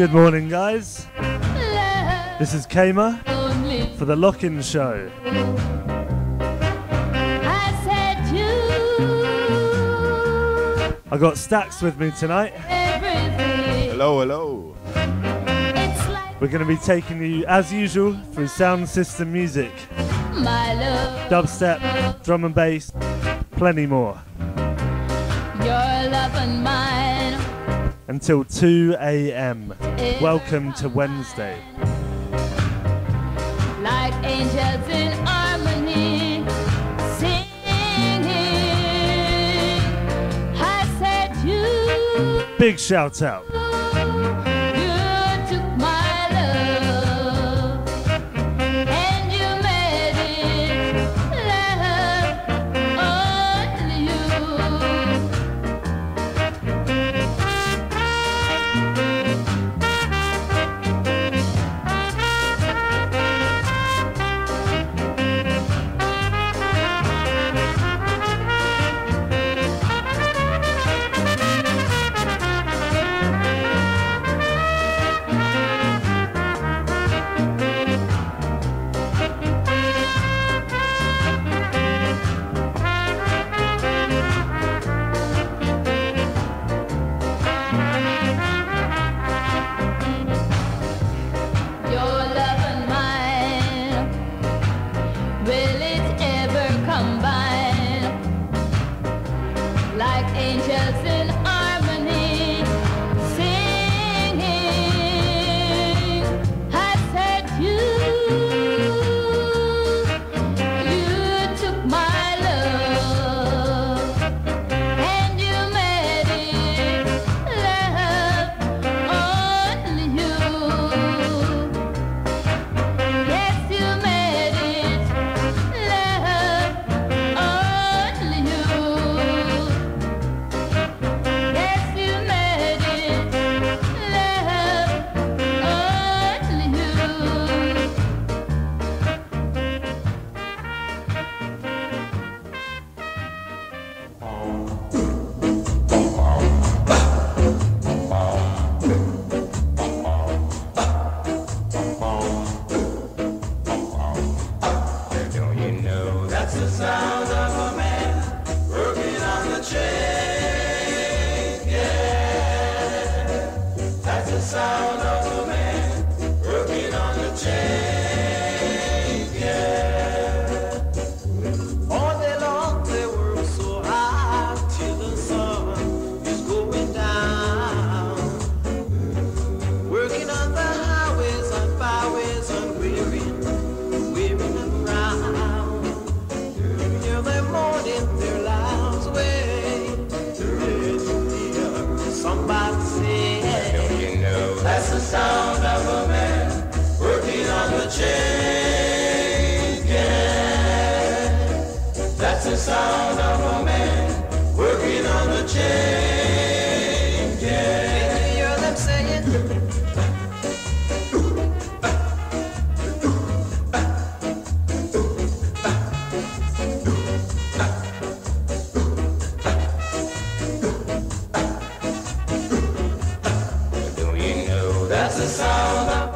Good morning, guys. This is Kamer for the Lock In show. I got Staxx with me tonight. Hello, hello. We're going to be taking you, as usual, through sound system music, dubstep, drum and bass, plenty more. Until 2 a.m. Welcome to Wednesday. Like angels in harmony, singing. I said you. Big shout out. You took my love and you made it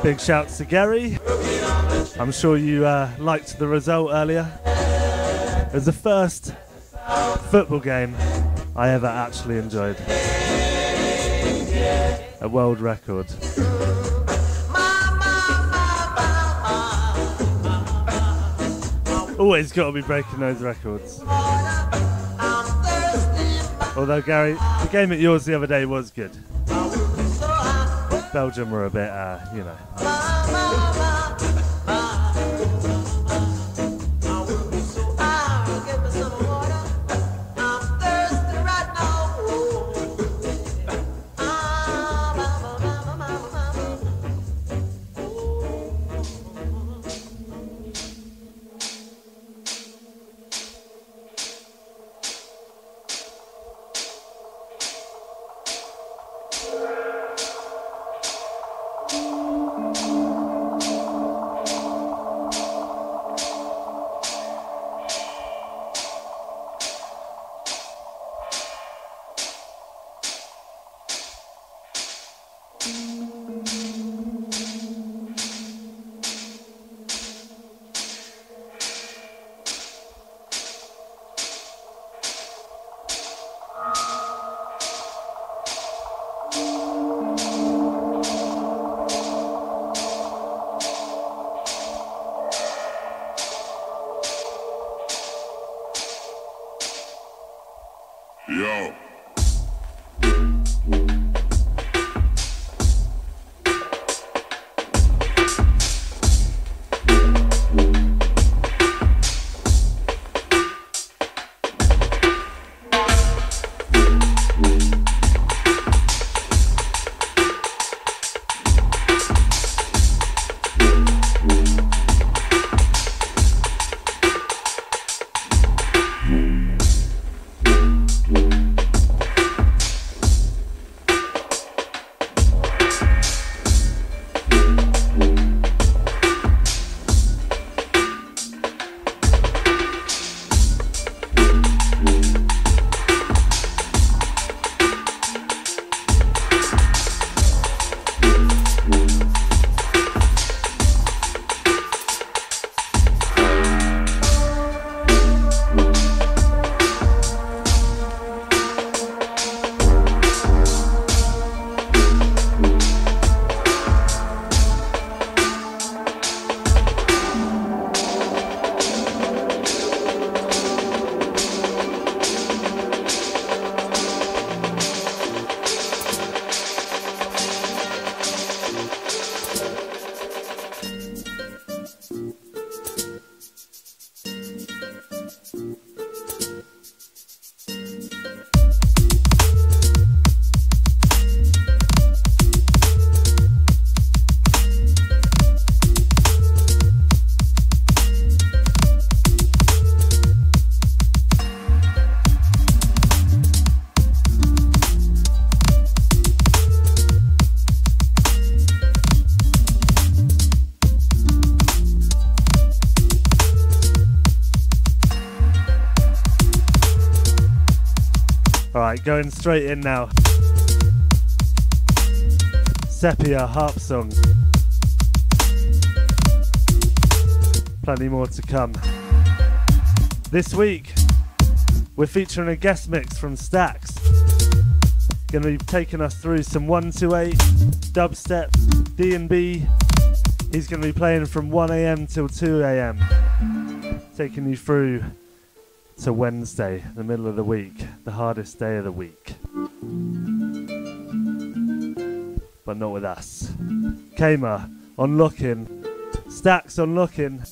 Big shouts to Gary. I'm sure you liked the result earlier. It was the first football game I ever actually enjoyed. A world record. Always got to be breaking those records. Although, Gary, the game at yours the other day was good. Belgium were a bit, you know. Yo. Going straight in now. Sepia harp song. Plenty more to come. This week, we're featuring a guest mix from Staxx. Gonna be taking us through some 128, dubstep, D&B. He's gonna be playing from 1 a.m. till 2 a.m. Taking you through to Wednesday, the middle of the week, the hardest day of the week. But not with us. Kamer on Lock In, Staxx on Lock In.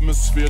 Atmosphere.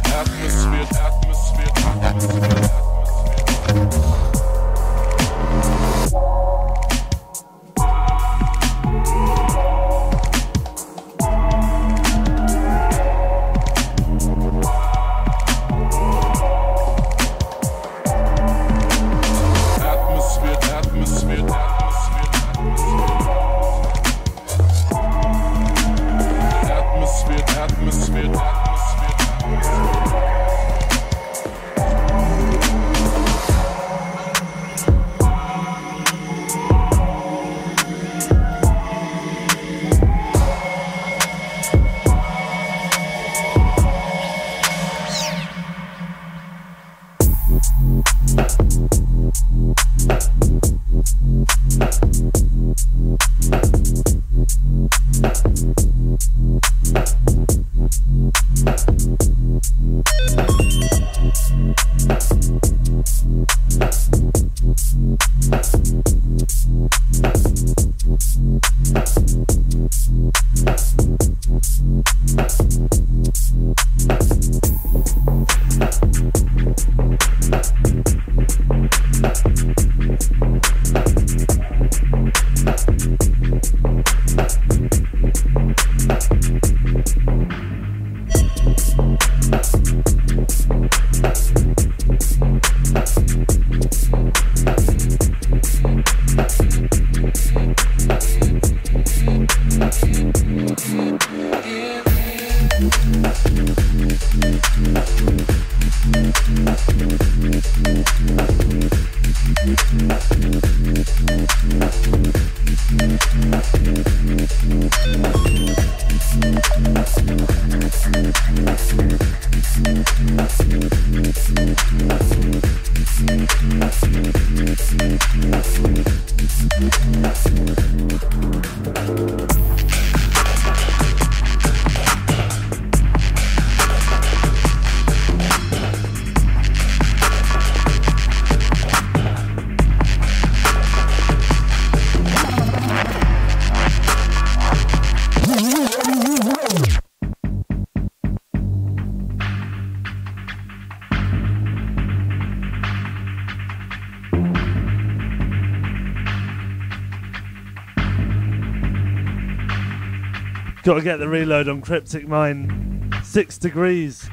Gotta get the reload on Kryptic Mind. 6 degrees.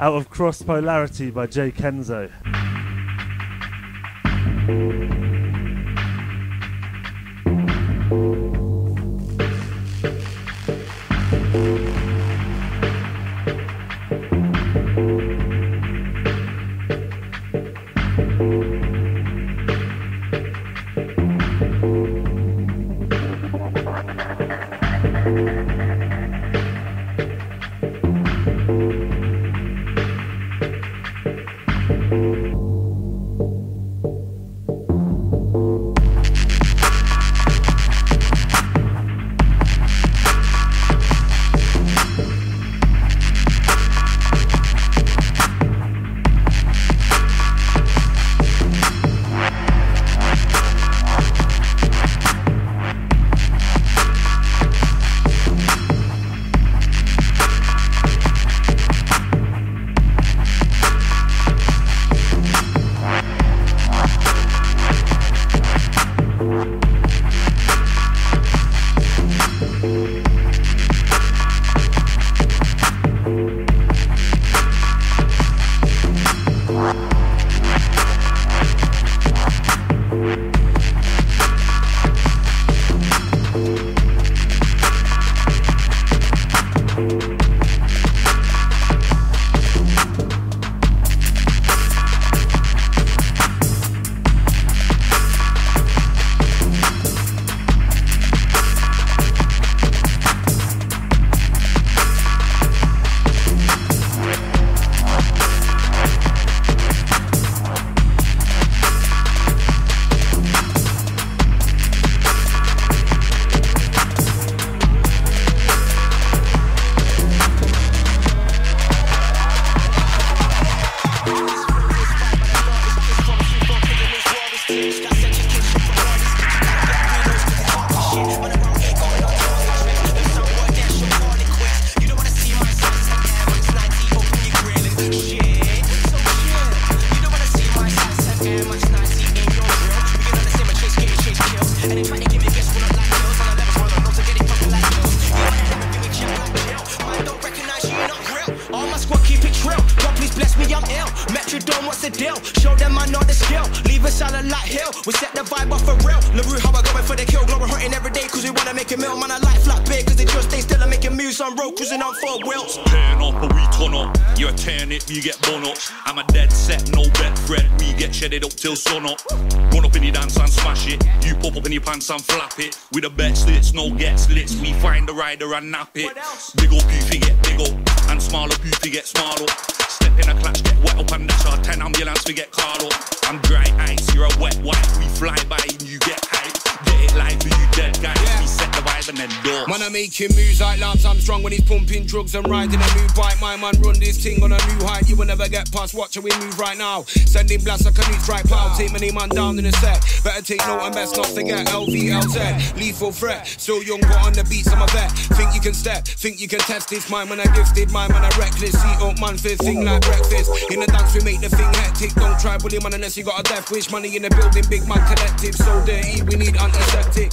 Out of Cross Polarity by Jay Kenzo. grill. God, please bless me, I'm ill. Metrodome, what's the deal? Show them I know the skill. Leave us out of light hill. We set the vibe off for real. LaRue, how I going for the kill. Glory hunting every day, cause we wanna make a meal. Man, I like flat big, cause they just stay still and making moves on road, cruising on four wheels. Turn up or we turn up. You turn it, you get blown up. I'm a dead set, no bet thread. We get shedded up till sun up. Run up in your dance and smash it. You pop up in your pants and flap it. With the bet slits, no get slits. We find the rider and nap it. Big up, beefy, get big up. And smaller, beefy, get smaller. Step in a clutch, get wet up, and that's our 10 ambulance, we get caught up. I'm dry ice, you're a wet wipe. We fly by and you get hype. Get it live, but you dead guys. Yeah. We set the vibe and then door. Man, I'm making moves like lamps. I'm strong when he's pumping drugs and riding a new bike. My man run this thing on a new height. You will never get past. Watch how we move right now. Sending blasts, I can eat right plow. Take many man down in a set. Better take note and best not forget LVLZ. Lethal threat. So young, but on the beats, I'm a vet. Think you can step? Think you can test this? Mine when I gifted, mine when I reckless. Eat up, man, for thing like breakfast. In the dance, we make the thing hectic. Don't try bully man unless you got a death wish. Money in the building, big man collective. So dirty, we need antiseptic.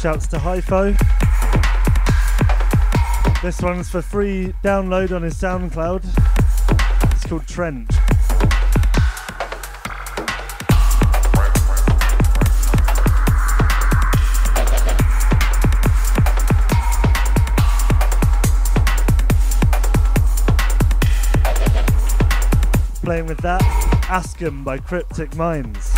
Shouts to Hypho. This one's for free download on his SoundCloud. It's called Trent. Playing with that, Askum by Kryptic Minds.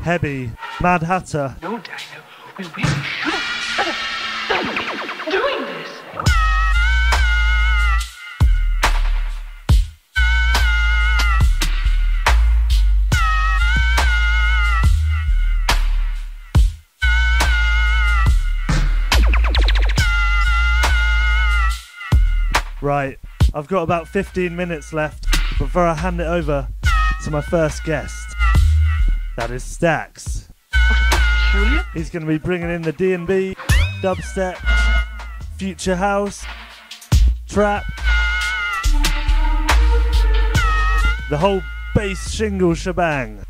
Heavy, Mad Hatter. No, Dino, we really shouldn't be doing this. Right, I've got about 15 minutes left before I hand it over to my first guest. That is Staxx. He's going to be bringing in the D&B, dubstep, future house, trap, the whole bass shingle shebang.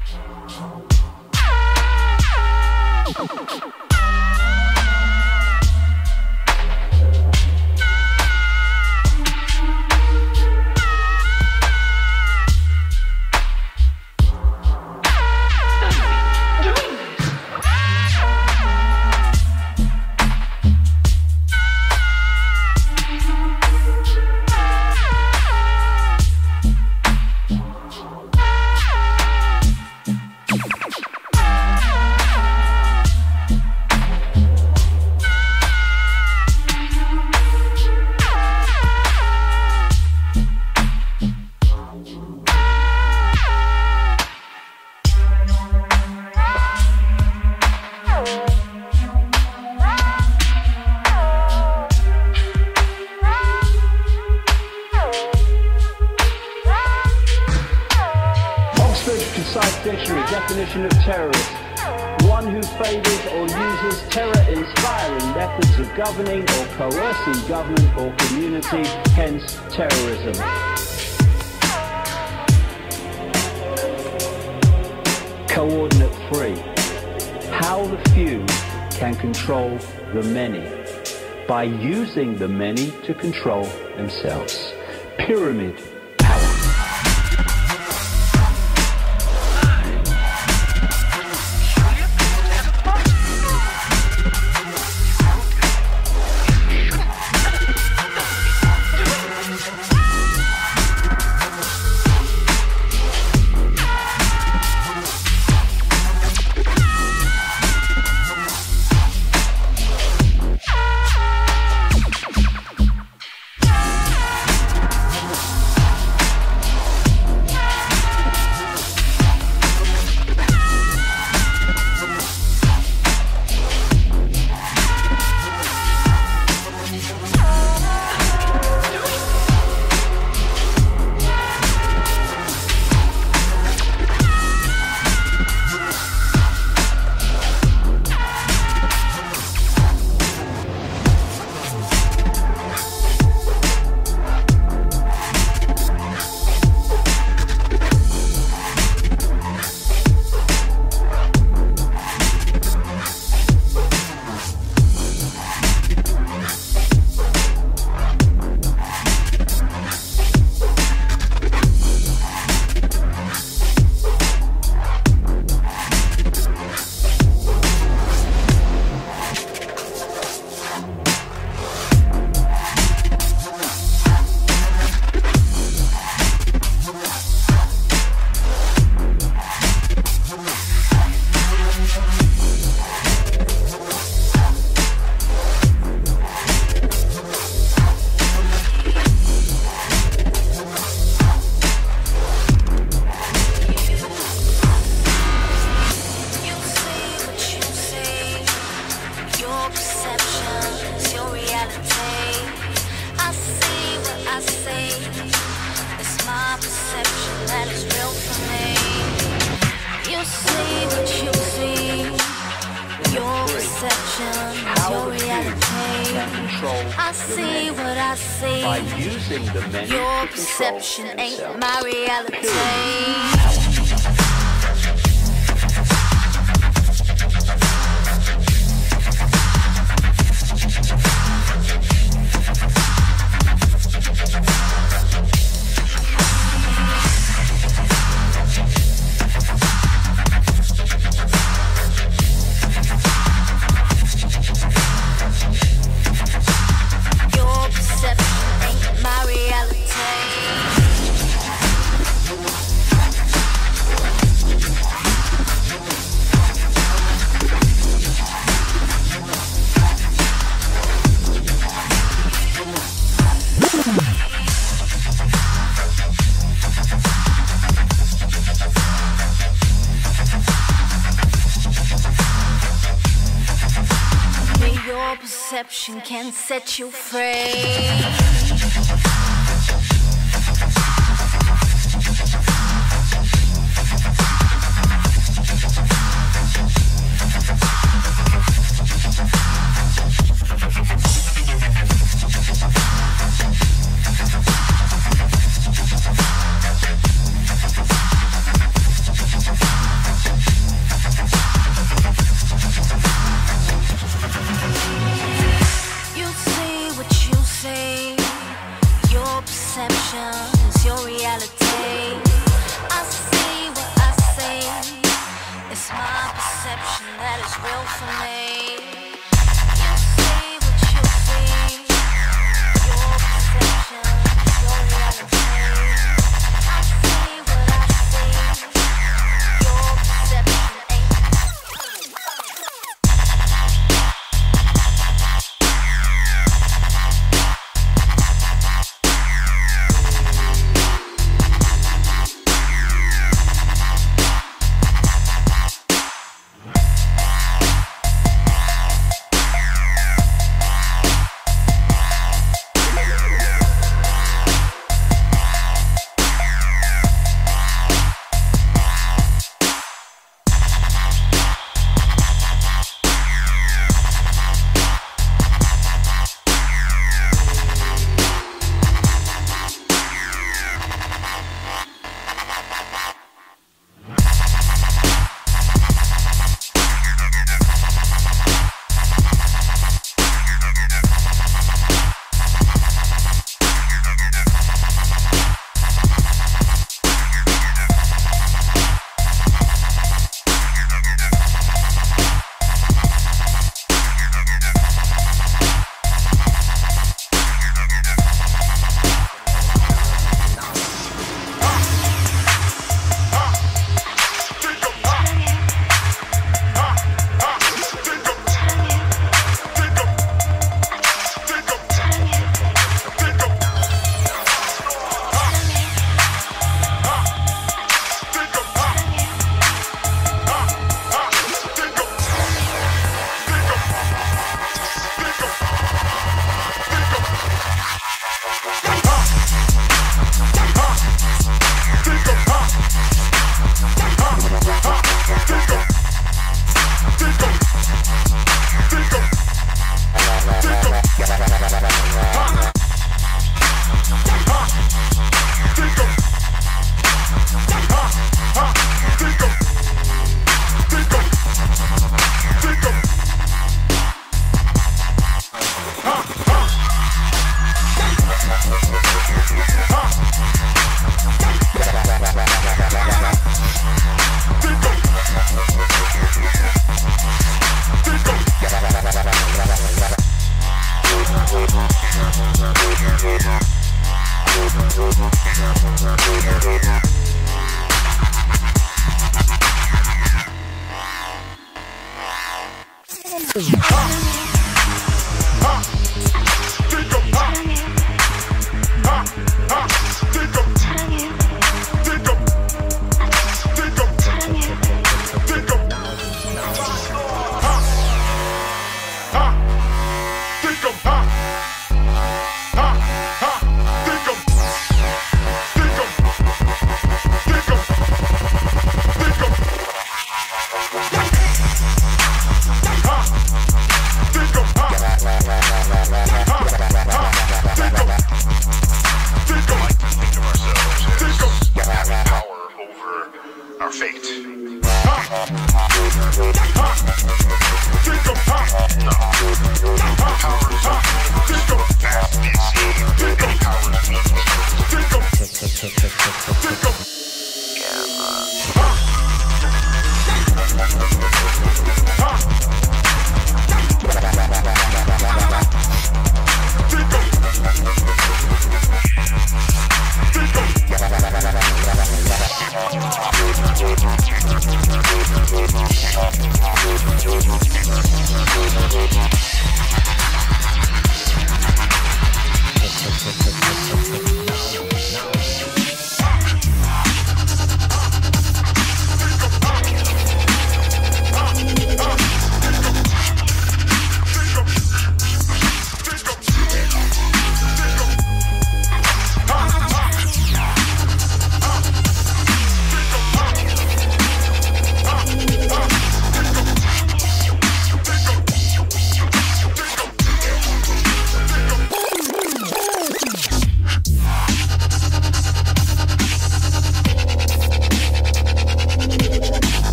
Definition of terrorist: one who favors or uses terror-inspiring methods of governing or coercing government or community, hence terrorism. Coordinate 3. How the few can control the many by using the many to control themselves. Pyramid. Can set you free. perceptions, your reality. I see what I see. It's my perception that is real for me. You see what you see. Your perception, your reality. I see what I see. Your perception ain't.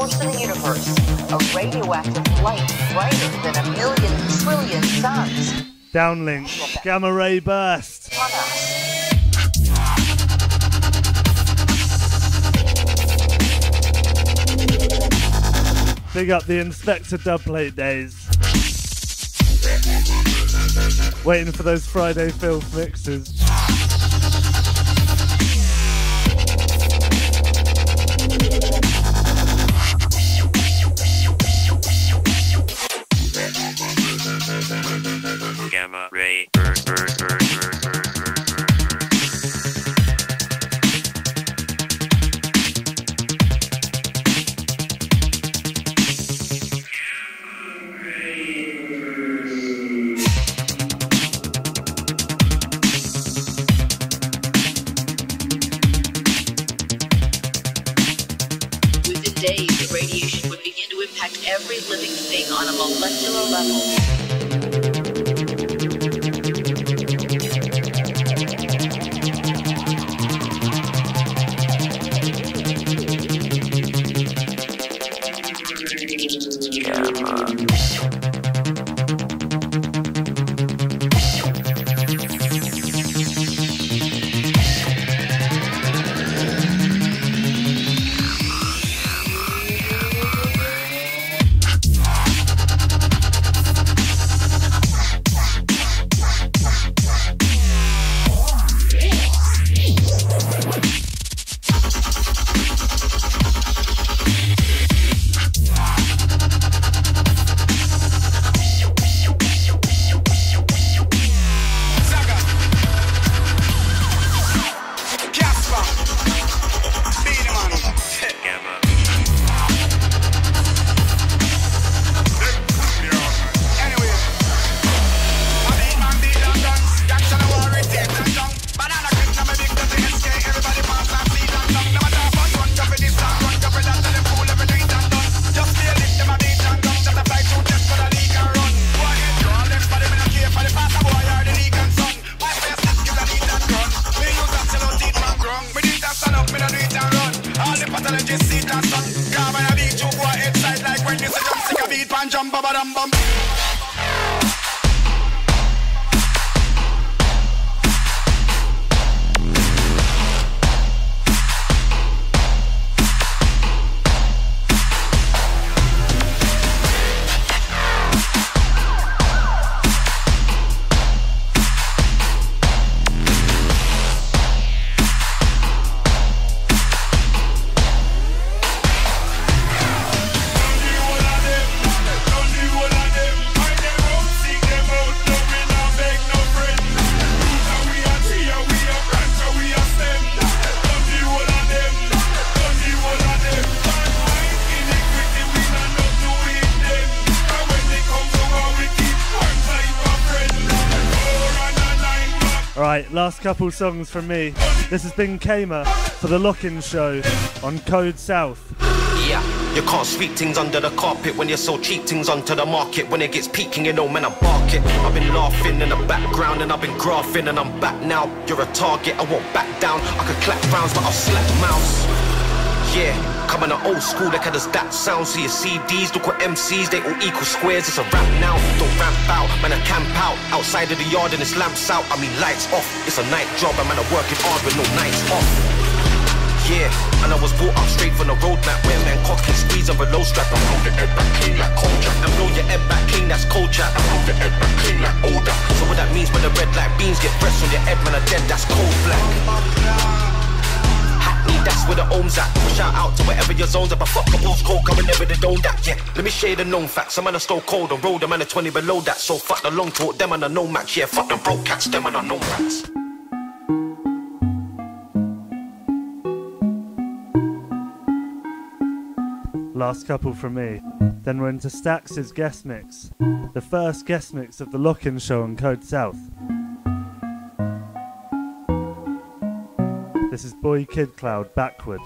force of the universe, a radioactive light brighter than a million trillion suns. Downlink, Gamma Ray Burst. On us. Big up the Inspector Dubplate days. Waiting for those Friday film mixes. Gamma Ray every living thing on a molecular level. Last couple songs from me. This has been Kamer for the Lock In show on Code South. Yeah, you can't sweep things under the carpet when you're so cheap things onto the market. When it gets peaking, you know, man, I bark it. I've been laughing in the background and I've been graphing and I'm back now. You're a target, I won't back down. I could clap rounds, but I'll slap mouths. Yeah. Coming out old school, like how does that sound? So your CDs, look what MCs, they all equal squares. It's a rap now, don't ramp out, man, I camp out. Outside of the yard and it's lamps out, I mean lights off. It's a night job, and man, I'm working hard with no nights off. Yeah, and I was brought up straight from the roadmap where man cock and squeeze on a low strap. I'm holding your head back clean like culture. And blow your head back clean, that's culture. I'm holding your head back clean like older. So what that means when the red light beams get pressed on your head, man, I'm dead, that's cold black. That's where the ohms at. Shout out to whatever your zone's up. I fuck the postcode, coming there with the dome that. Yeah, let me share the known facts. A man I stole cold and rolled, a man a 20 below that. So fuck the long talk, them and the no match. Yeah, fuck the broke cats, them and the no rats. Last couple from me. Then we're into Staxx's guest mix. The first guest mix of the Lock In show on Code South. This is Boy Kid Cloud, Backward.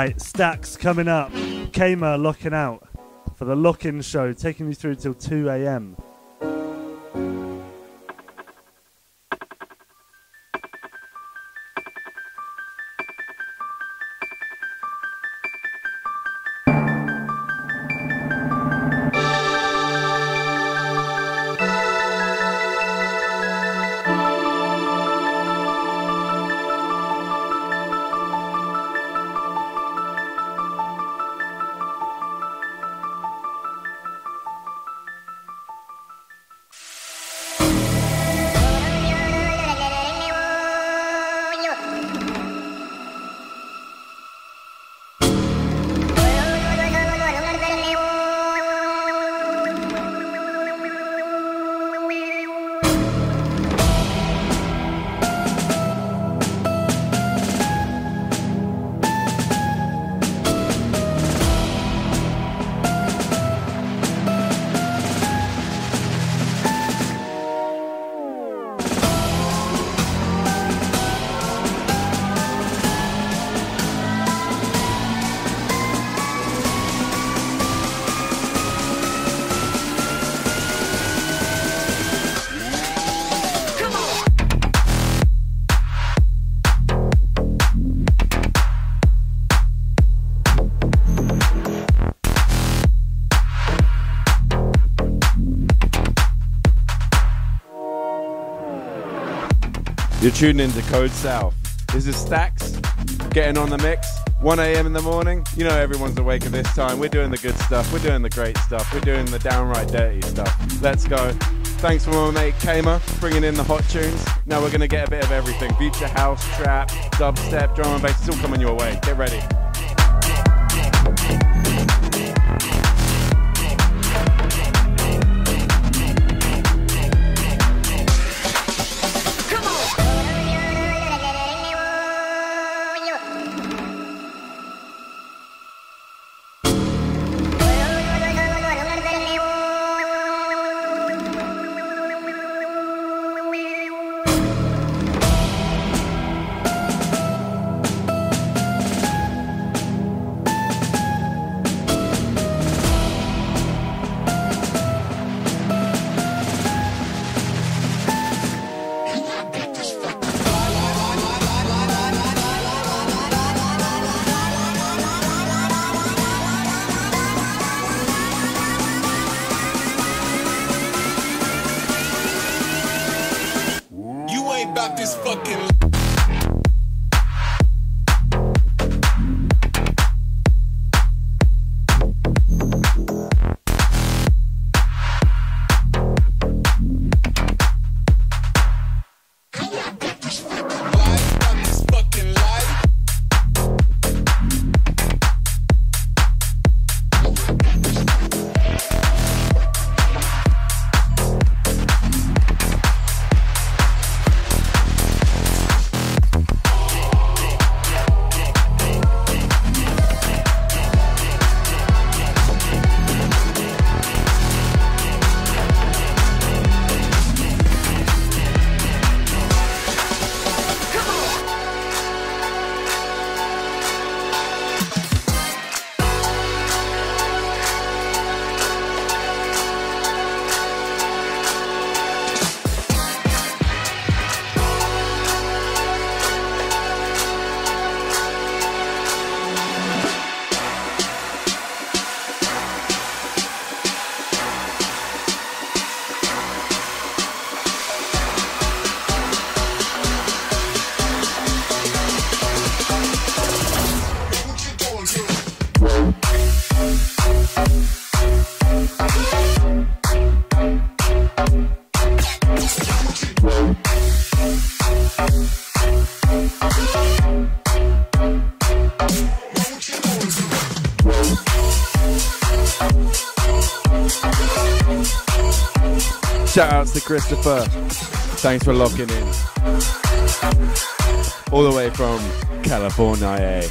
Right, Staxx coming up. Kamer looking out for the Lock In show, taking you through till 2 a.m. You're tuned in to Code South. This is Staxx getting on the mix. 1 a.m. in the morning. You know everyone's awake at this time. We're doing the good stuff. We're doing the great stuff. We're doing the downright dirty stuff. Let's go. Thanks for my mate Kamer bringing in the hot tunes. Now we're going to get a bit of everything. Future house, trap, dubstep, drum and bass. It's all coming your way. Get ready. Shoutouts to Christopher. Thanks for locking in. All the way from California.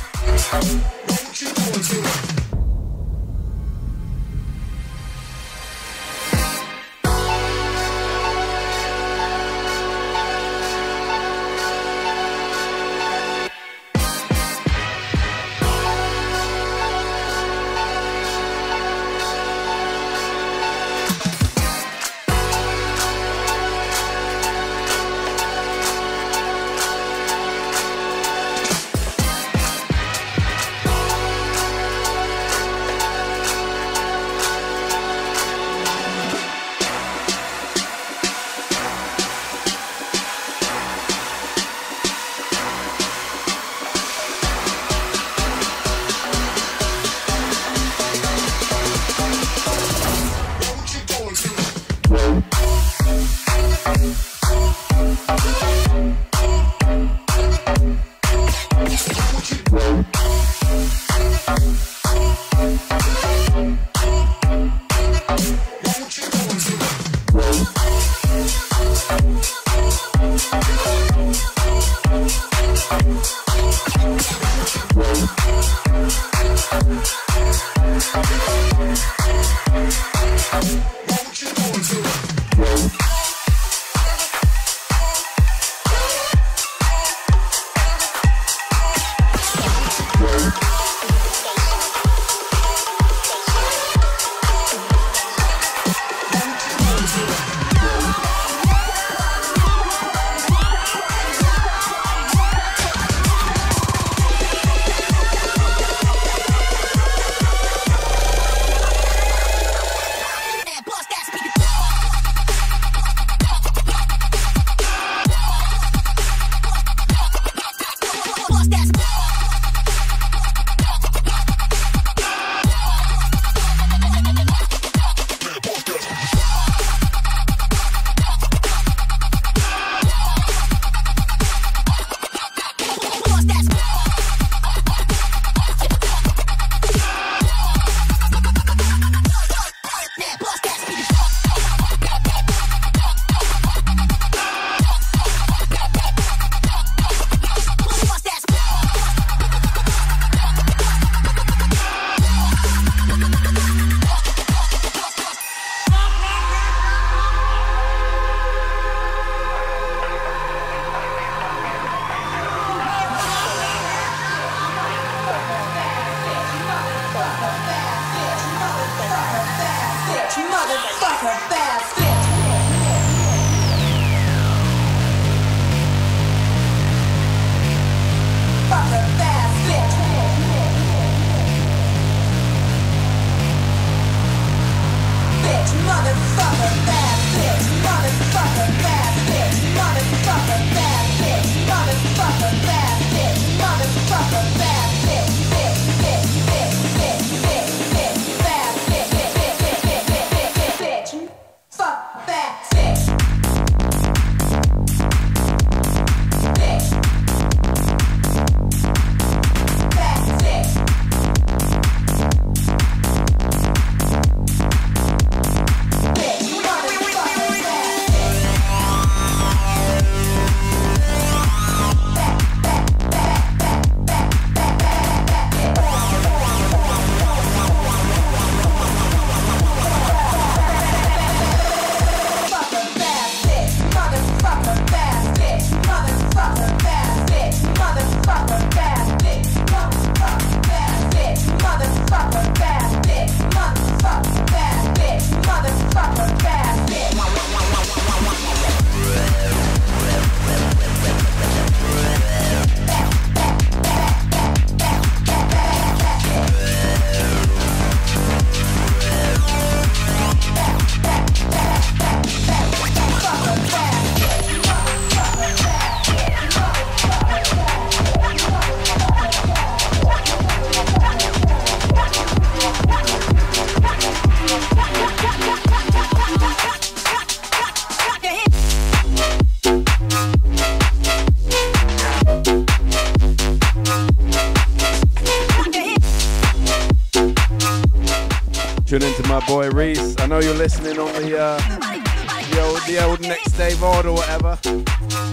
Tune into my boy Reese. I know you're listening on the old next day VOD or whatever.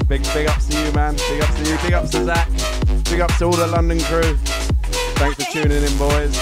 Big ups to you, man. Big ups to you. Big ups to Zach. Big ups to all the London crew. Thanks for tuning in, boys.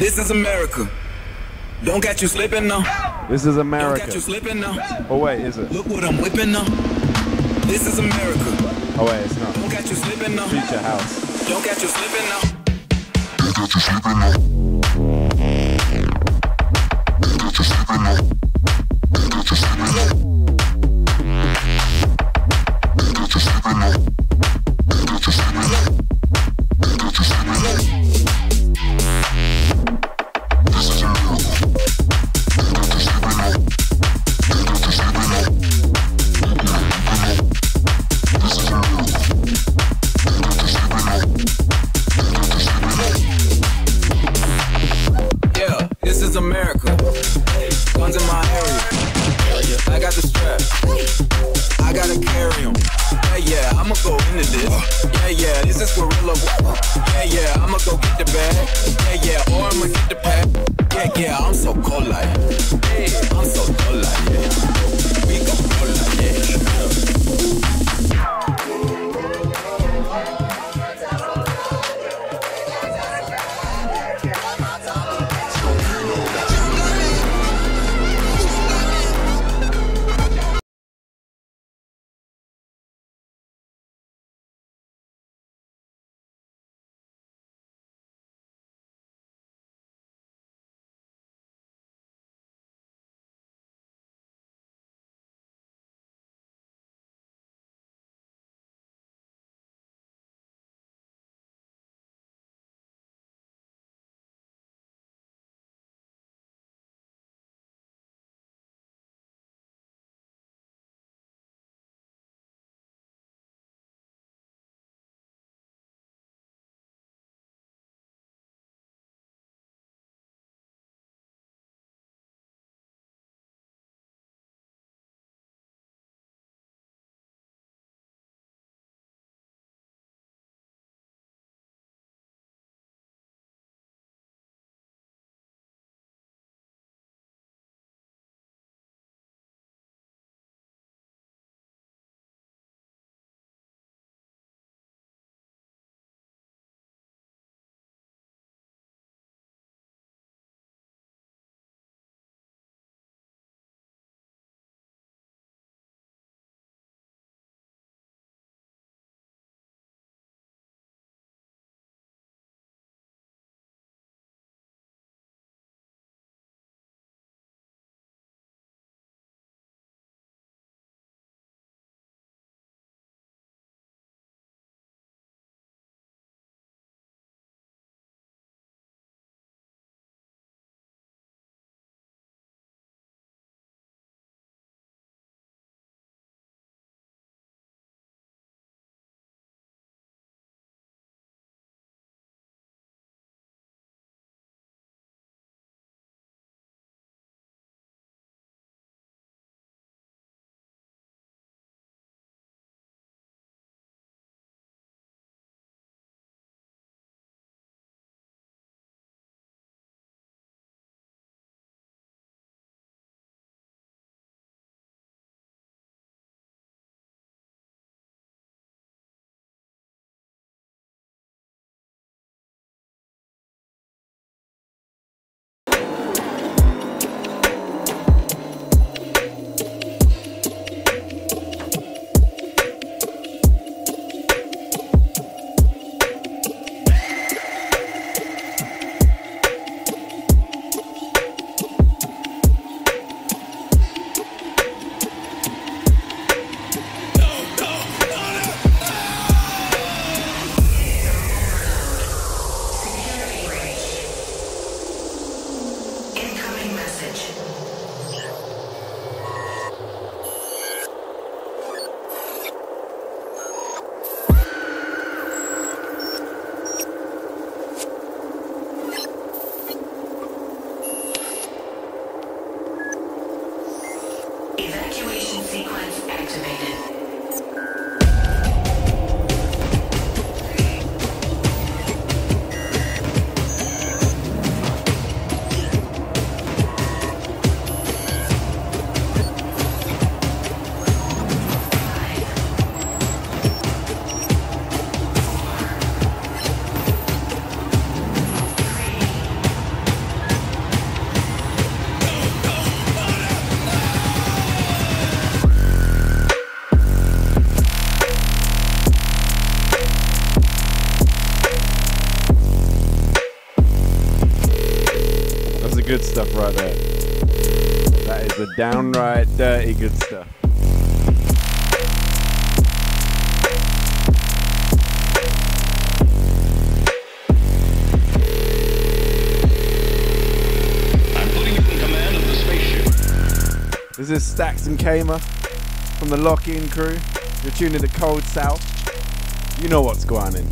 This is America. Don't catch you slipping now. This is America. Don't catch you slipping now. Oh wait, is it? Look what I'm whipping now. This is America. Oh wait, it's not. Don't catch you slipping now. Future house. Don't catch you slipping now. Don't catch you slipping now. Don't catch you slipping now. Don't catch you slipping now. good stuff right there. That is the downright dirty good stuff. This is Staxx and Kamer from the Lock In crew. You're tuned to the Code South. You know what's going on.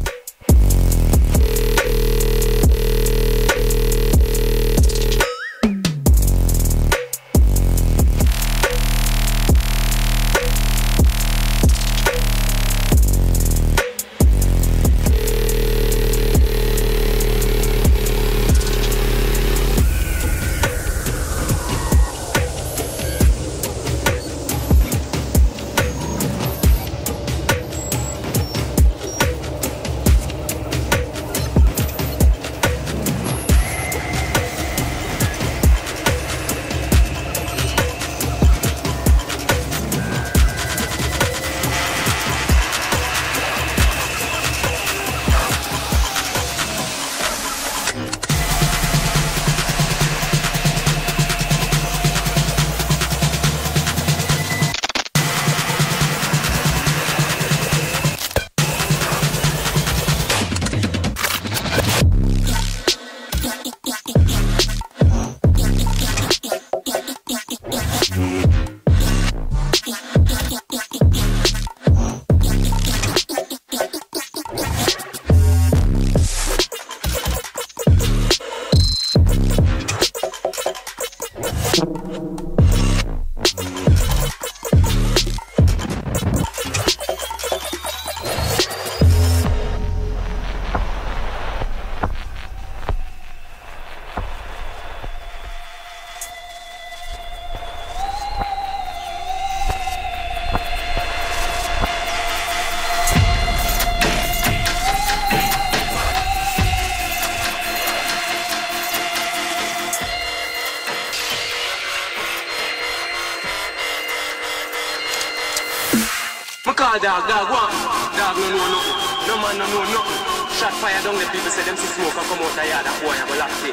Shot fire down, the people say them see smoke and come out the yard, that boy have a lock day.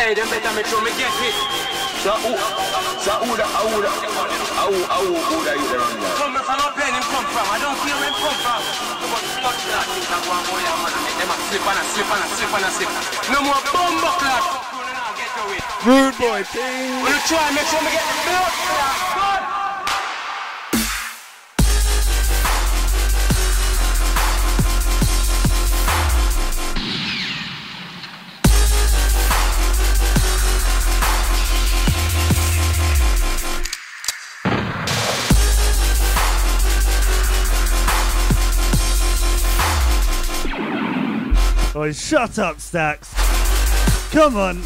Hey, them better make sure me get hit. How you around there? Come from up where him come from, I don't care where him come from. But blood clot, things are going on here, man. I make them a slip and a slip and a slip and a slip. No more bomb clot. Get away. Rude boy, please. Will you try and make sure me get the blood clot? Oh, shut up, Staxx. Come on.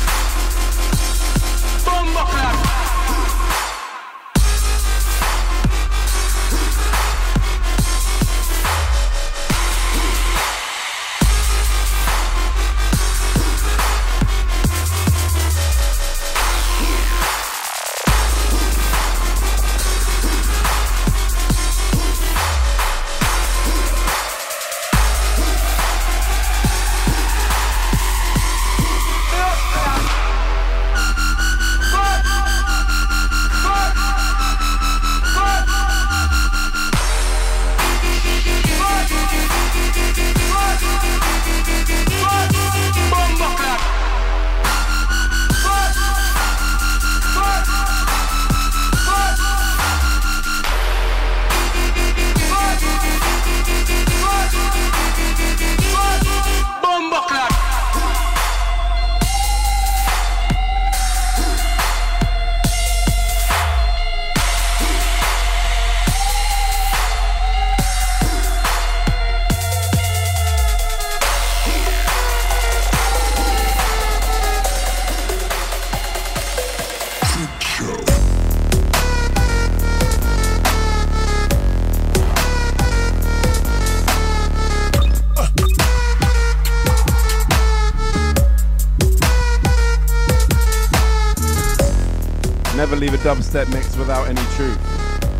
Leave a dubstep mix without any truth.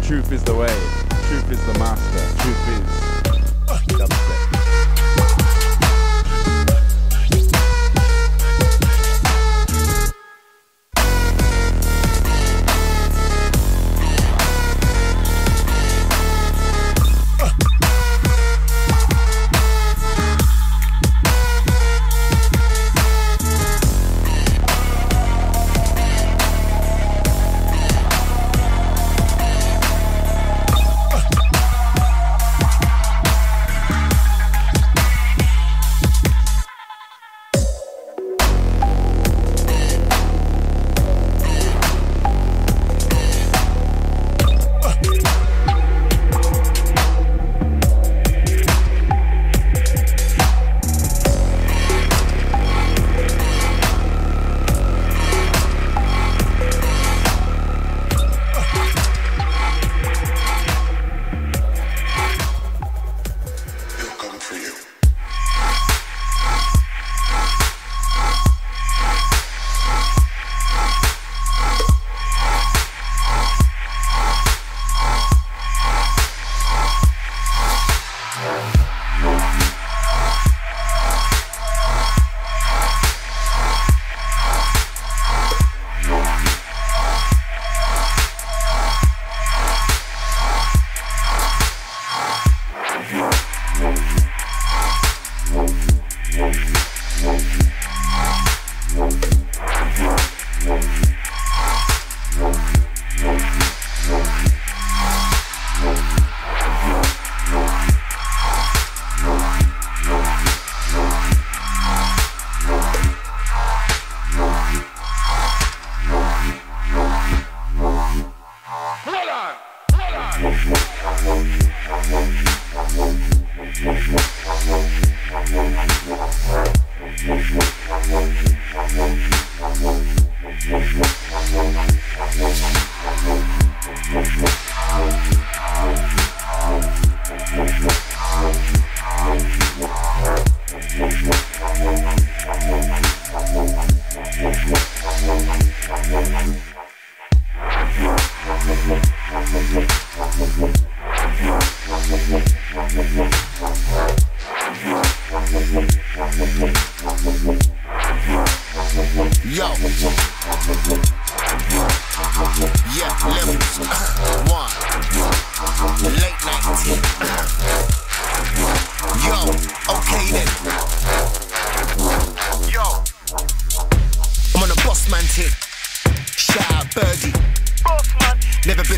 Truth is the way. Truth is the master. Truth is dubstep.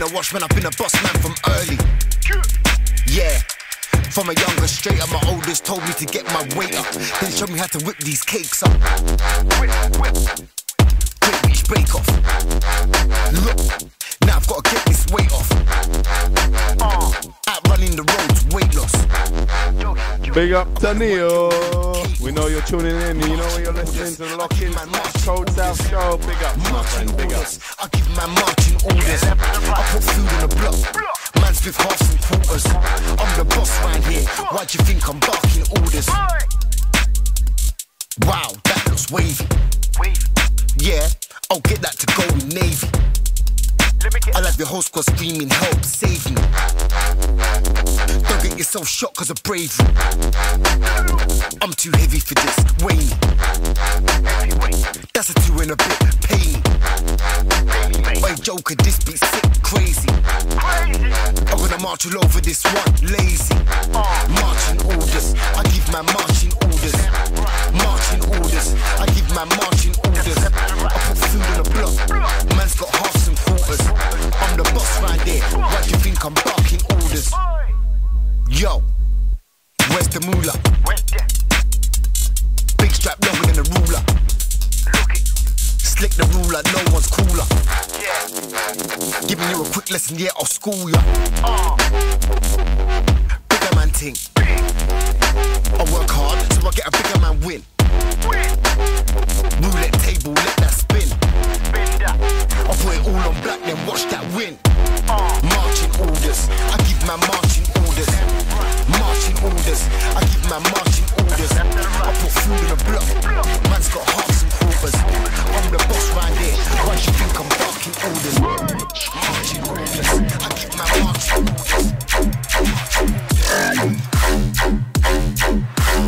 been a watchman, I've been a boss man from early. Yeah. From a younger straight up, my oldest told me to get my weight up. Then showed me how to whip these cakes up. Great Beach Bake Off. Look, now I've got to get this weight off. Outrunning the roads, weight loss. Big up to Neil. We know you're tuning in, you know you're listening to the Lock In Code South show. Big up, my friend, big up. I give my marching orders. I put food on the block. Man's with half and quarters. I'm the boss right here. Why do you think I'm barking orders? Wow, that looks wavy. Yeah, I'll get that to go in Navy. I'll have your whole squad screaming, help, save me. Don't get yourself shot cause of bravery. I'm too heavy for this, weigh me. That's a 2 and a bit, pay me. Oi Joker, this be sick, crazy. I'm gonna march all over this one, lazy. Marching orders, I give my marching orders. Marching orders, I give my marching orders. I put food on the block, man's got halves and quarters. I'm the boss right there, why do you think I'm barking orders? Yo, where's the moolah? Big strap longer than a ruler. Slick the ruler, no one's cooler. Giving you a quick lesson, yeah, I'll school ya. Bigger man ting. I work hard, so I get a bigger man win. Roulette table, let that spin. I put it all on black, then watch that win. Marching orders, I give my marching orders. Marching orders, I give my marching orders. I put food in a block, man's got halves and quarters. I'm the boss right there, why you think I'm barking orders? Marching orders, I give my marching orders.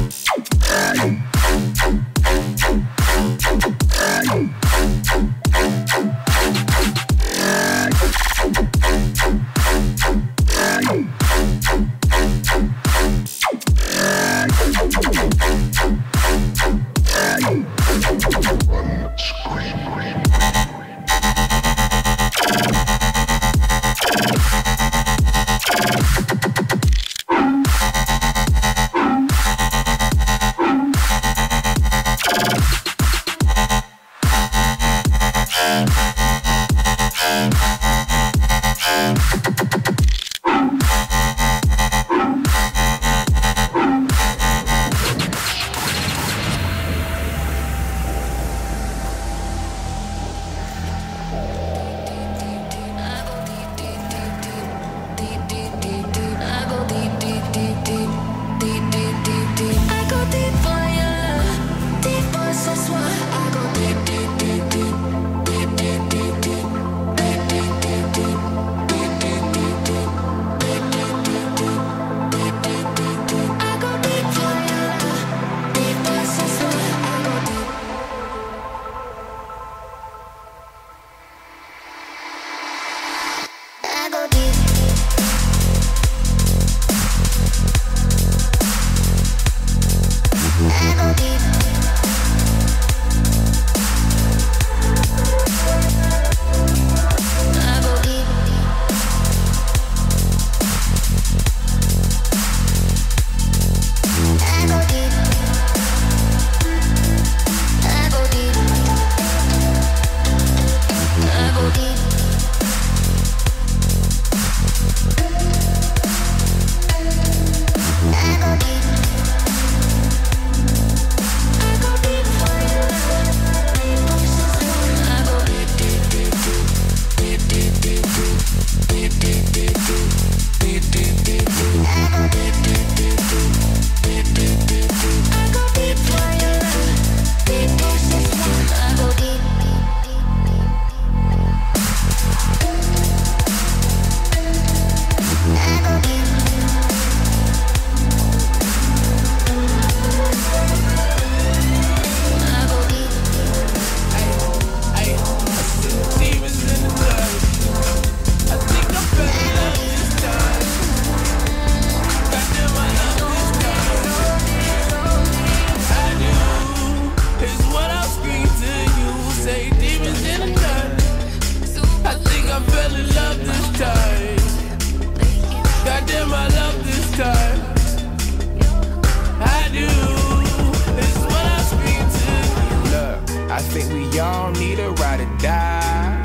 think we all need a ride or die.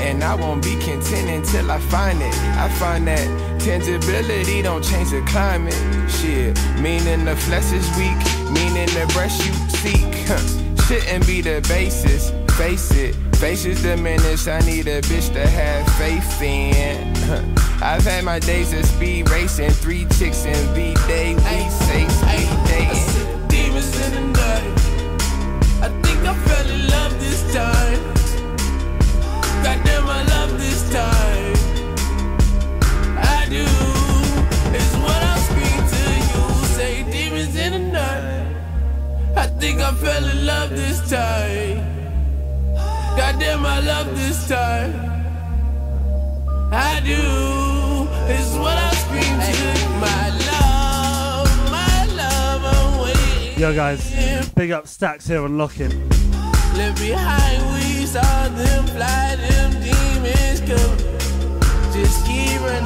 And I won't be content until I find it. I find that tangibility don't change the climate. Shit, meaning the flesh is weak, meaning the breast you seek shouldn't be the basis. Face it, faces diminish. I need a bitch to have faith in. I've had my days of speed racing, 3 chicks in the day. We say speed dating. Demons in the night. I think I fell in love this time. Goddamn, I love this time. I do. It's what I speak to you. Say demons in the night. I think I fell in love this time. Goddamn, I love this time. I do. It's what I scream to. My love, I'm waiting. Yo, guys, big up Staxx here on Lock In. Live behind, we saw them fly, them demons come. Just keep running.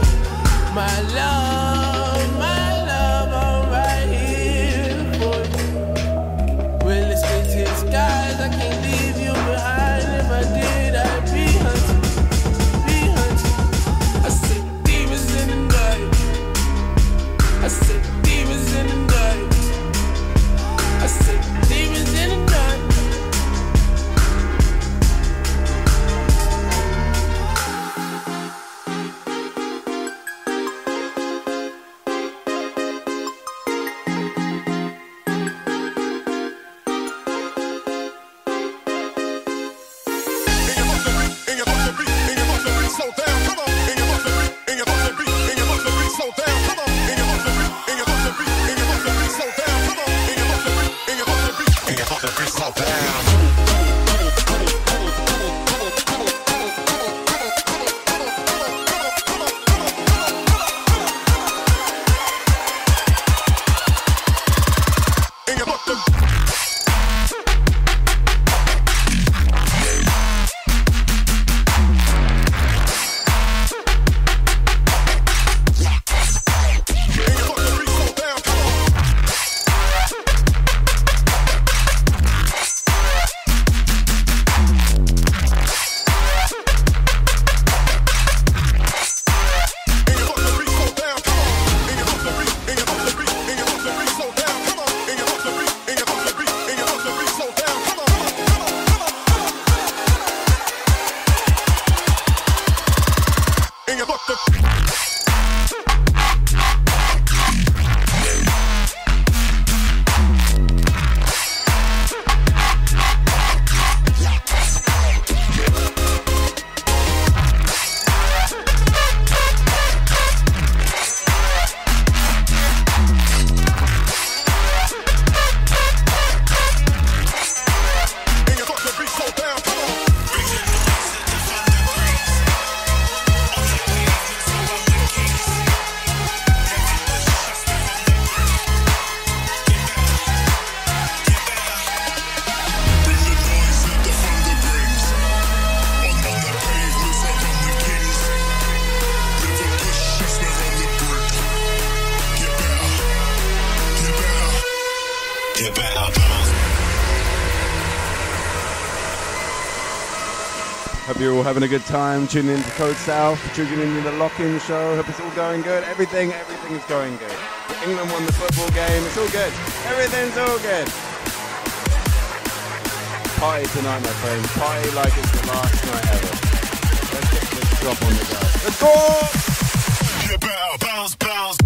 My love, I'm right here for you. Will it spit to the skies? I can't leave you behind. I did, I'd be hunting, be hunting. I said demons in the night. I said demons in the night. I said demons in the having a good time, tuning in to Code South, tuning in to the Lock-In show. Hope it's all going good. Everything is going good. England won the football game. It's all good. Everything's all good. Party tonight, my friends. Party like it's the last night ever. Let's get this drop on the go. Let's go! You better bounce, bounce.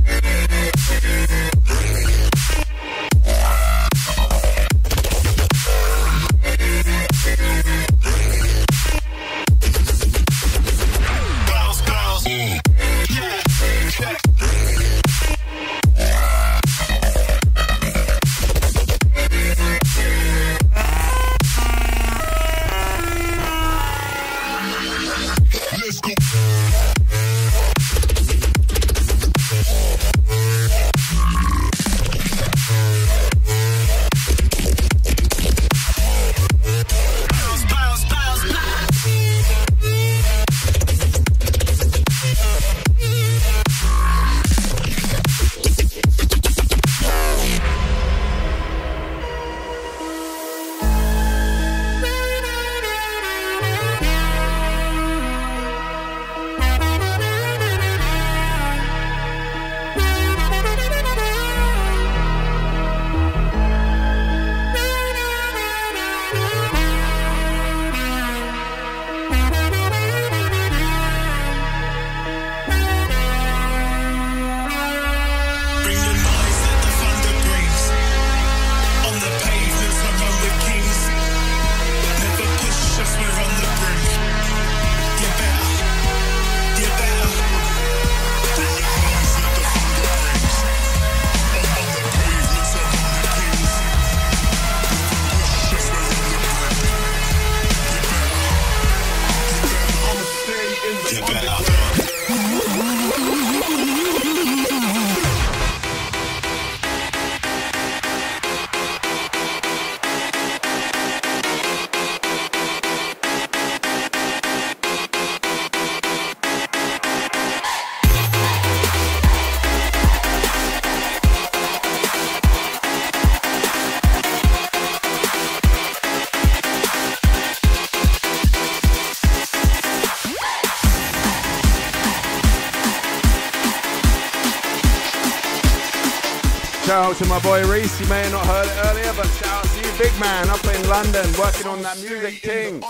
shout out to my boy Reese, you may have not heard it earlier, but shout out to you, big man, up in London, working on that music thing.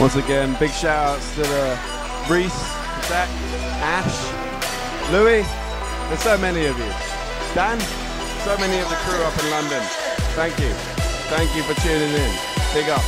Once again, big shout-outs to Reese, Zach, Ash, Louis, there's so many of you. Dan, so many of the crew up in London. Thank you. Thank you for tuning in. Big up.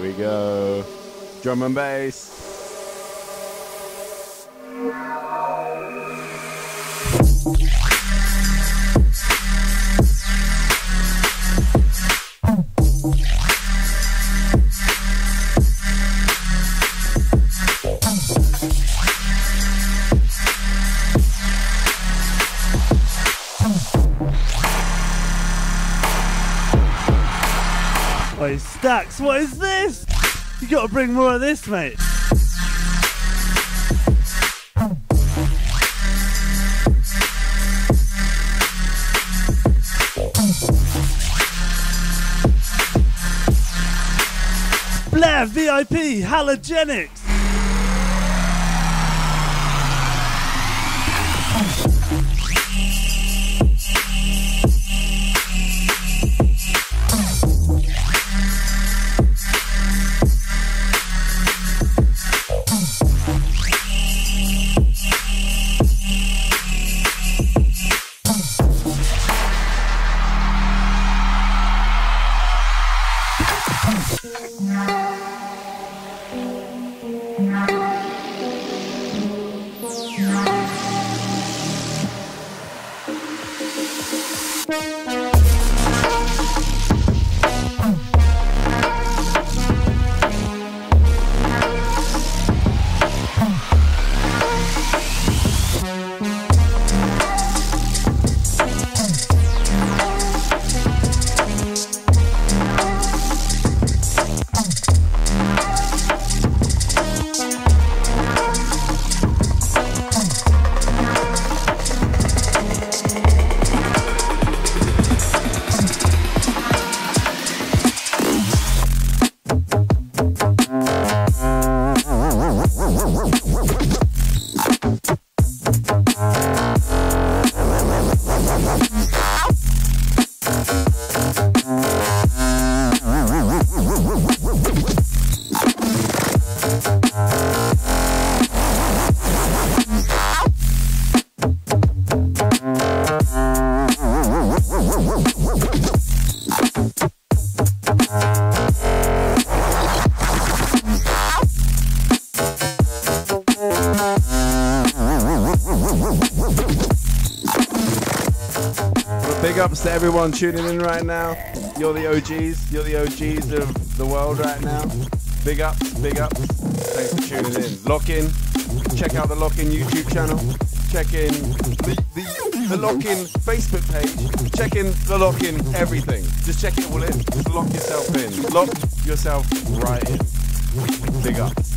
Here we go. Drum and bass. Oi, Staxx, what is this? You gotta bring more of this, mate. Blair VIP Halogenics. To everyone tuning in right now, you're the OGs of the world right now. Big ups, thanks for tuning in. Lock In, check out the Lock In YouTube channel, check in the Lock In Facebook page, check in the Lock In everything. Just check it all in, just lock yourself in, lock yourself right in. Big ups.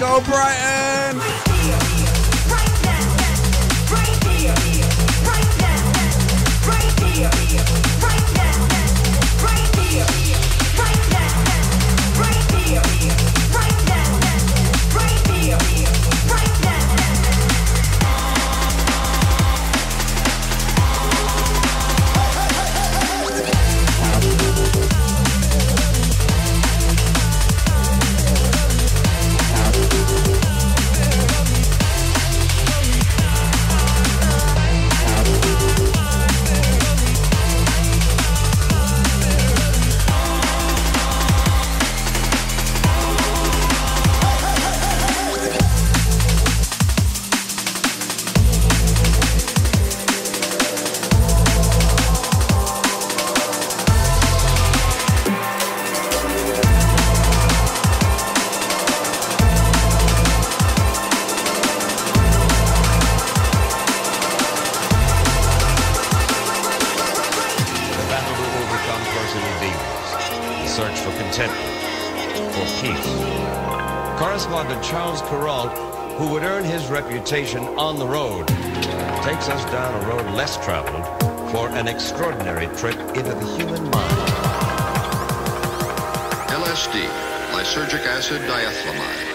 go, Brighton! On the road takes us down a road less traveled for an extraordinary trip into the human mind. LSD, lysergic acid diethylamide.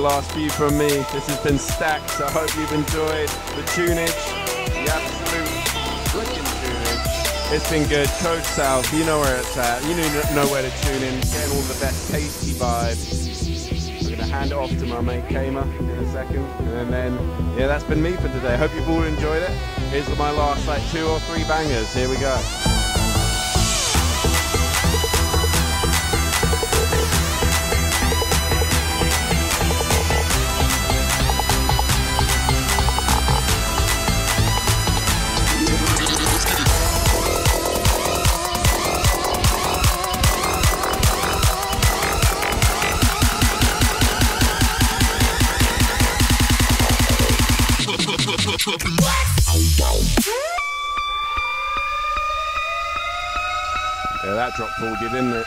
last few from me. This has been Staxx. I hope you've enjoyed the tunage, the absolute looking tunage. It's been good. Code South, you know where it's at. You know where to tune in. Getting all the best tasty vibes. I'm going to hand it off to my mate Kamer in a second. And then, yeah, that's been me for today. Hope you've all enjoyed it. Here's my last, like, 2 or 3 bangers. Here we go. Yeah, that drop pulled you, didn't it?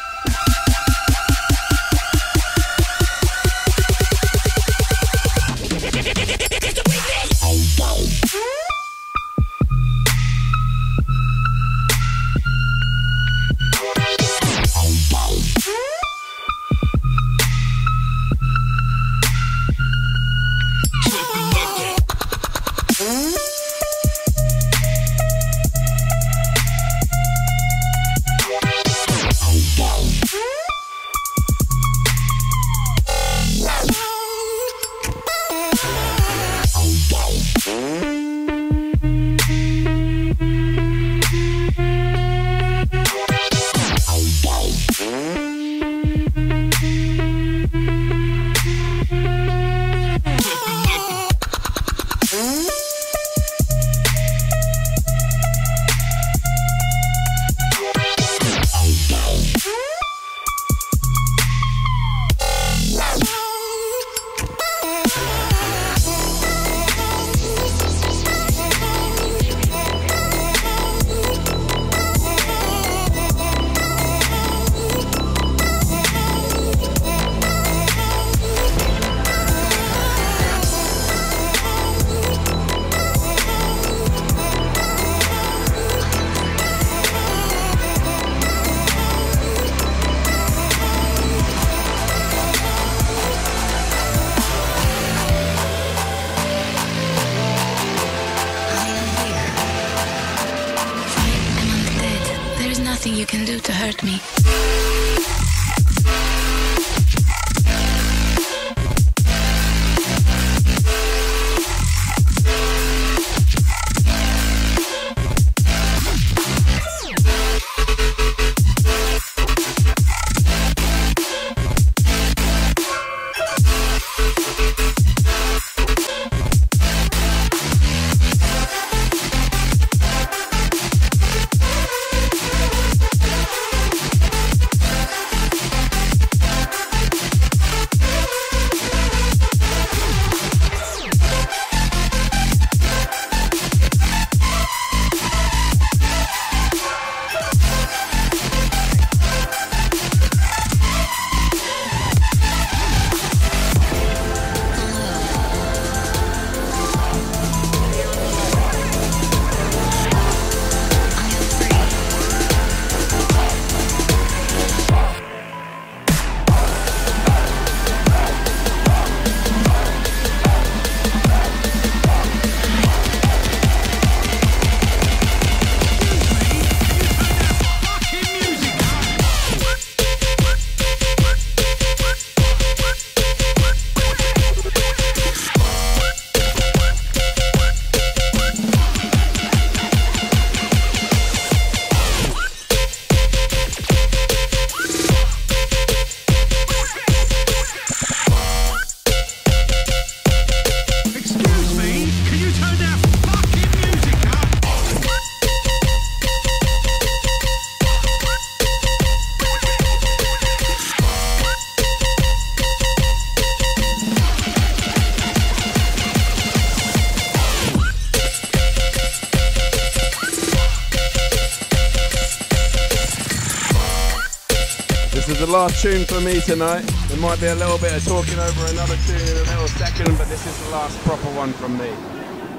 Last tune for me tonight. There might be a little bit of talking over another tune in a little second, but this is the last proper one from me.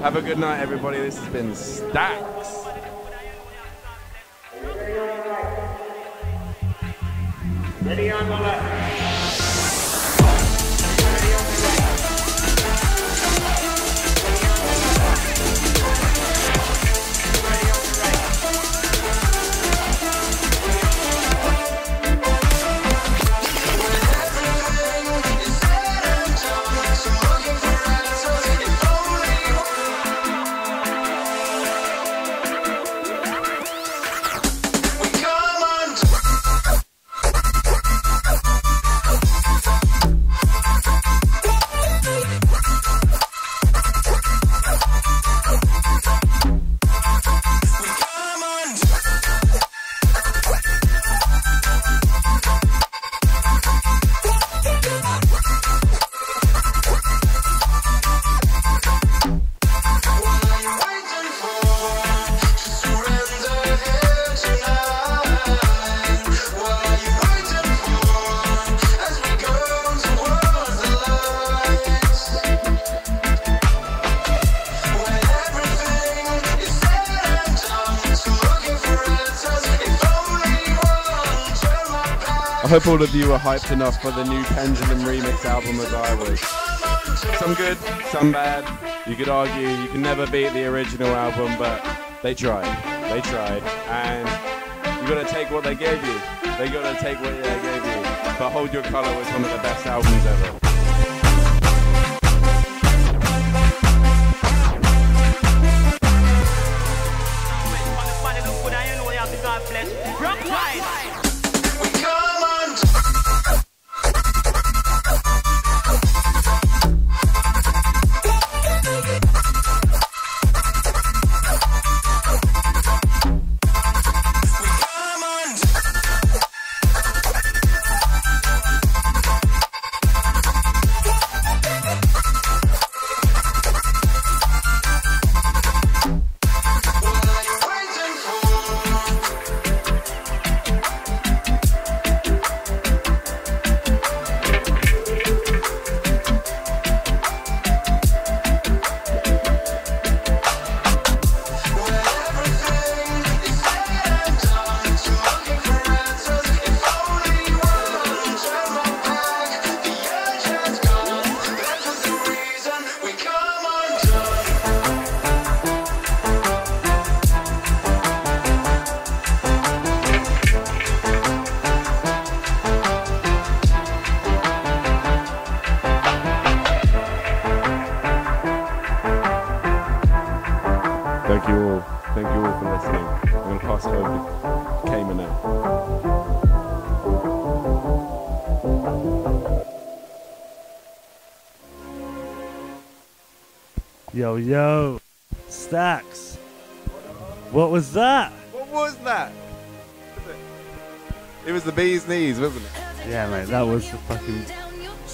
Have a good night, everybody. This has been Staxx. Ready on the left. Ready on the left. I hope all of you were hyped enough for the new Pendulum remix album as I was. Some good, some bad. You could argue you can never beat the original album, but they tried. They tried. And you gotta take what they gave you. They gotta take what they gave you. But Hold Your Colour was one of the best albums ever. Yo, yo, Staxx, what was that? What was that? It was the bee's knees, wasn't it? Yeah, mate, that was the fucking,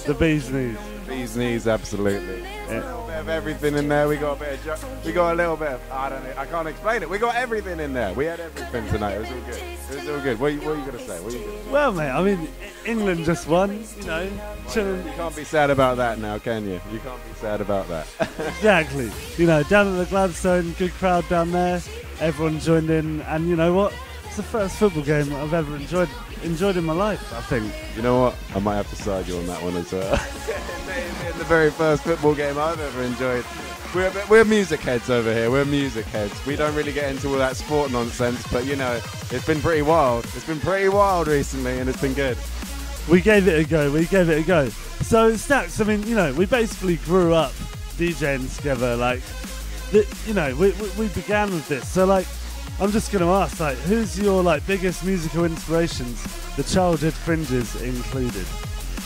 the bee's knees. The bee's knees, absolutely. Yeah. A little bit of everything in there. We got a bit of we got a little bit of, I don't know, I can't explain it. We got everything in there. We had everything tonight. It was all good. It was all good. What are you going to say? What are you gonna say? Well, mate, I mean, England just won, you know. Chilling. You can't be sad about that now, can you? You can't be sad about that. Exactly. You know, down at the Gladstone, good crowd down there. Everyone joined in, and you know what? It's the first football game I've ever enjoyed in my life, I think. You know what? I might have to side you on that one as well. It's the very first football game I've ever enjoyed. We're music heads over here. We're music heads. We don't really get into all that sport nonsense, but you know, it's been pretty wild. It's been pretty wild recently, and it's been good. We gave it a go, So Staxx, I mean, you know, we basically grew up DJing together, like, you know, we began with this. So, like, I'm just going to ask, like, who's your, like, biggest musical inspirations, the childhood cringes included?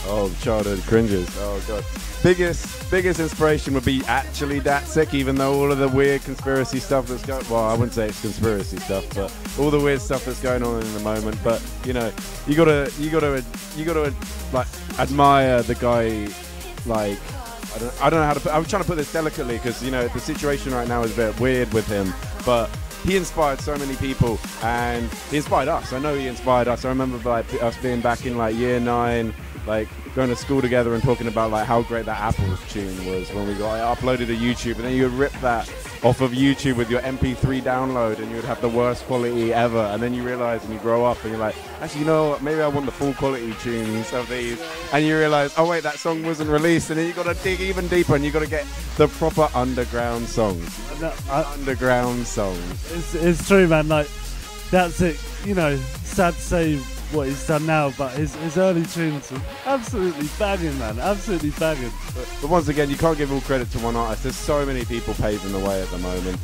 Oh, childhood cringes, oh God. Biggest inspiration would be actually Datsyk, even though all of the weird conspiracy stuff that's going, well, I wouldn't say it's conspiracy stuff, but all the weird stuff that's going on in the moment. But you know, you gotta like admire the guy. Like, I don't know how to put, I'm trying to put this delicately, because you know the situation right now is a bit weird with him, but he inspired so many people, and he inspired us. I know he inspired us. I remember like us being back in like year 9, like going to school together and talking about like how great that Apples tune was when we got like, uploaded to YouTube, and then you would rip that off of YouTube with your MP3 download, and you would have the worst quality ever. And then you realise, and you grow up, and you're like, actually, you know what? Maybe I want the full quality tunes of these. And you realise, oh wait, that song wasn't released. And then you got to dig even deeper, and you got to get the proper underground songs. Underground songs. It's true, man. Like that's it. You know, sad to say what he's done now, but his early tunes are absolutely banging, man, absolutely banging. But once again, you can't give all credit to one artist. There's so many people paving the way at the moment.